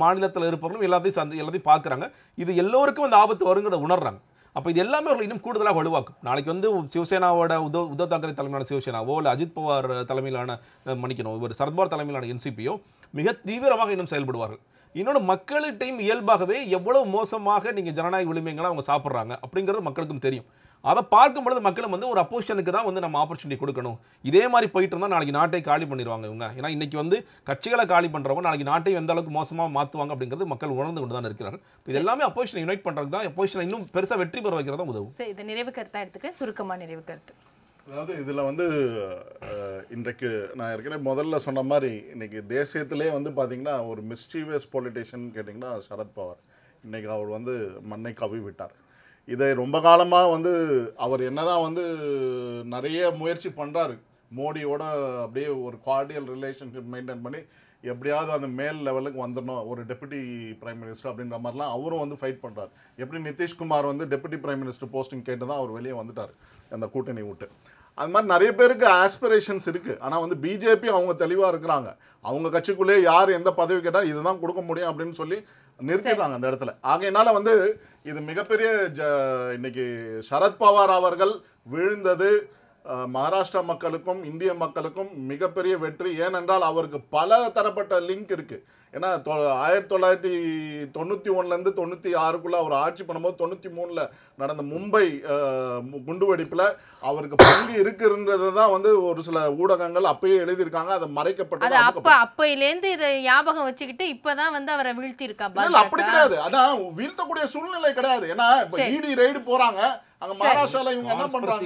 மாநிலத்தில் இருப்பவர்களும் எல்லாத்தையும் பார்க்குறாங்க. இது எல்லோருக்கும் அந்த ஆபத்து வருங்கிறத உணர்றாங்க. அப்போ இது எல்லாமே அவர்கள் இன்னும் கூடுதலாக வலுவாக்கும். நாளைக்கு வந்து சிவசேனாவோட உத்தவ் தாக்கரே தலைமையிலான சிவசேனாவோ இல்லை அஜித் பவார் தலைமையிலான மன்னிக்கணும் ஒரு சரத்பவார் தலைமையிலான என்சிபியோ மிக தீவிரமாக இன்னும் செயல்படுவார்கள். இன்னொன்று மக்கள்கிட்டையும் இயல்பாகவே எவ்வளவு மோசமாக நீங்கள் ஜனநாயக விளிமைகளை அவங்க சாப்பிட்றாங்க அப்படிங்கிறது மக்களுக்கும் தெரியும். அதை பார்க்கும்பொழுது மக்களும் வந்து ஒரு அப்போசிஷனுக்கு தான் வந்து நம்ம ஆப்பர்ச்சுனிட்டி கொடுக்கணும். இதே மாதிரி போயிட்டு இருந்தால் நாளைக்கு நாட்டை காலி பண்ணிடுவாங்க இவங்க. ஏன்னா இன்றைக்கி வந்து கட்சிகளை காலி பண்ணுறவங்க நாளைக்கு நாட்டை எந்த அளவுக்கு மோசமாக மாற்றுவாங்க அப்படிங்கிறது மக்கள் உணர்ந்து கொண்டு தான் இருக்கிறார்கள். இது எல்லாமே அப்போசிஷனை யுனைட் பண்ணுறது தான் அப்போசிஷனை இன்னும் பெருசாக வெற்றி பெற வைக்கிறது தான் உதவும். சரி, இதை நிறைவு கருத்தாக எடுத்துக்கிறேன், சுருக்கமாக நிறைவு கருத்து. அதாவது இதில் வந்து இன்றைக்கு நான் ஏற்கனவே முதல்ல சொன்ன மாதிரி இன்றைக்கி தேசியத்திலே வந்து பார்த்திங்கன்னா ஒரு மிஸ்டீவியஸ் பொலிட்டிஷியன் கேட்டிங்கன்னா சரத்பவார். இன்றைக்கி அவர் வந்து மண்ணை கவி விட்டார். இதை ரொம்ப காலமாக வந்து அவர் என்னதான் வந்து நிறைய முயற்சி பண்ணுறாரு மோடியோட அப்படியே ஒரு கார்டியல் ரிலேஷன்ஷிப் மெயின்டைன் பண்ணி எப்படியாவது அந்த மேல் லெவலுக்கு வந்துடணும் ஒரு டெபுட்டி பிரைம் மினிஸ்டர் அப்படின்ற மாதிரிலாம் அவரும் வந்து ஃபைட் பண்ணுறாரு. எப்படி நிதிஷ்குமார் வந்து டெபுட்டி பிரைம் மினிஸ்டர் போஸ்டிங் கேட்டு தான் அவர் வெளியே வந்துட்டார் அந்த கூட்டணி விட்டு. அது மாதிரி நிறைய பேருக்கு ஆஸ்பிரேஷன்ஸ் இருக்குது. ஆனால் வந்து பிஜேபி அவங்க தெளிவாக இருக்கிறாங்க. அவங்க கட்சிக்குள்ளேயே யார் எந்த பதவி கேட்டால் இதுதான் கொடுக்க முடியும் அப்படின்னு சொல்லி நிறுத்திடுறாங்க அந்த இடத்துல. ஆகையினால வந்து இது மிகப்பெரிய இன்னைக்கு சரத்பவார் அவர்கள் விழுந்தது மகாராஷ்டிரா மக்களுக்கும் இந்திய மக்களுக்கும் மிகப்பெரிய வெற்றி. ஏனென்றால் அவருக்கு பல தரப்பட்ட லிங்க் இருக்குது. ஏன்னா 1991லேருந்து 96க்குள்ளே அவர் ஆட்சி பண்ணும்போது 93ல் நடந்த மும்பை குண்டுவெடிப்பில் அவருக்கு பங்கு இருக்குன்றது தான் வந்து ஒரு சில ஊடகங்கள் அப்பயே எழுதியிருக்காங்க. அதை மறைக்கப்பட்டது. அப்போலேருந்து இதை ஞாபகம் வச்சுக்கிட்டு இப்போ தான் வந்து அவரை வீழ்த்திருக்காங்க. அப்படி கிடையாது, ஆனால் வீழ்த்தக்கூடிய சூழ்நிலை கிடையாது. ஏன்னா இப்போ ஈடி ரெய்டு போகிறாங்க அங்கே மகாராஷ்டிராவில். இவங்க என்ன பண்ணுறாங்க?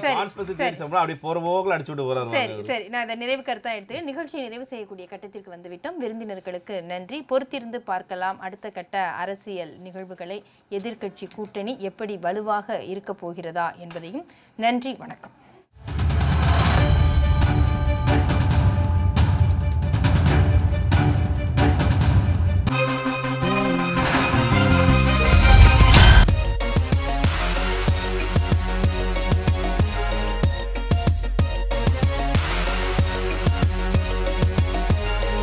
நிறைவு கருத்தா எடுத்து நிகழ்ச்சியை நிறைவு செய்யக்கூடிய கட்டத்திற்கு வந்துவிட்டோம். விருந்தினர்களுக்கு நன்றி. பொறுத்திருந்து பார்க்கலாம் அடுத்த கட்ட அரசியல் நிகழ்வுகளை, எதிர்க்கட்சி கூட்டணி எப்படி வலுவாக இருக்க போகிறதா என்பதையும். நன்றி, வணக்கம்.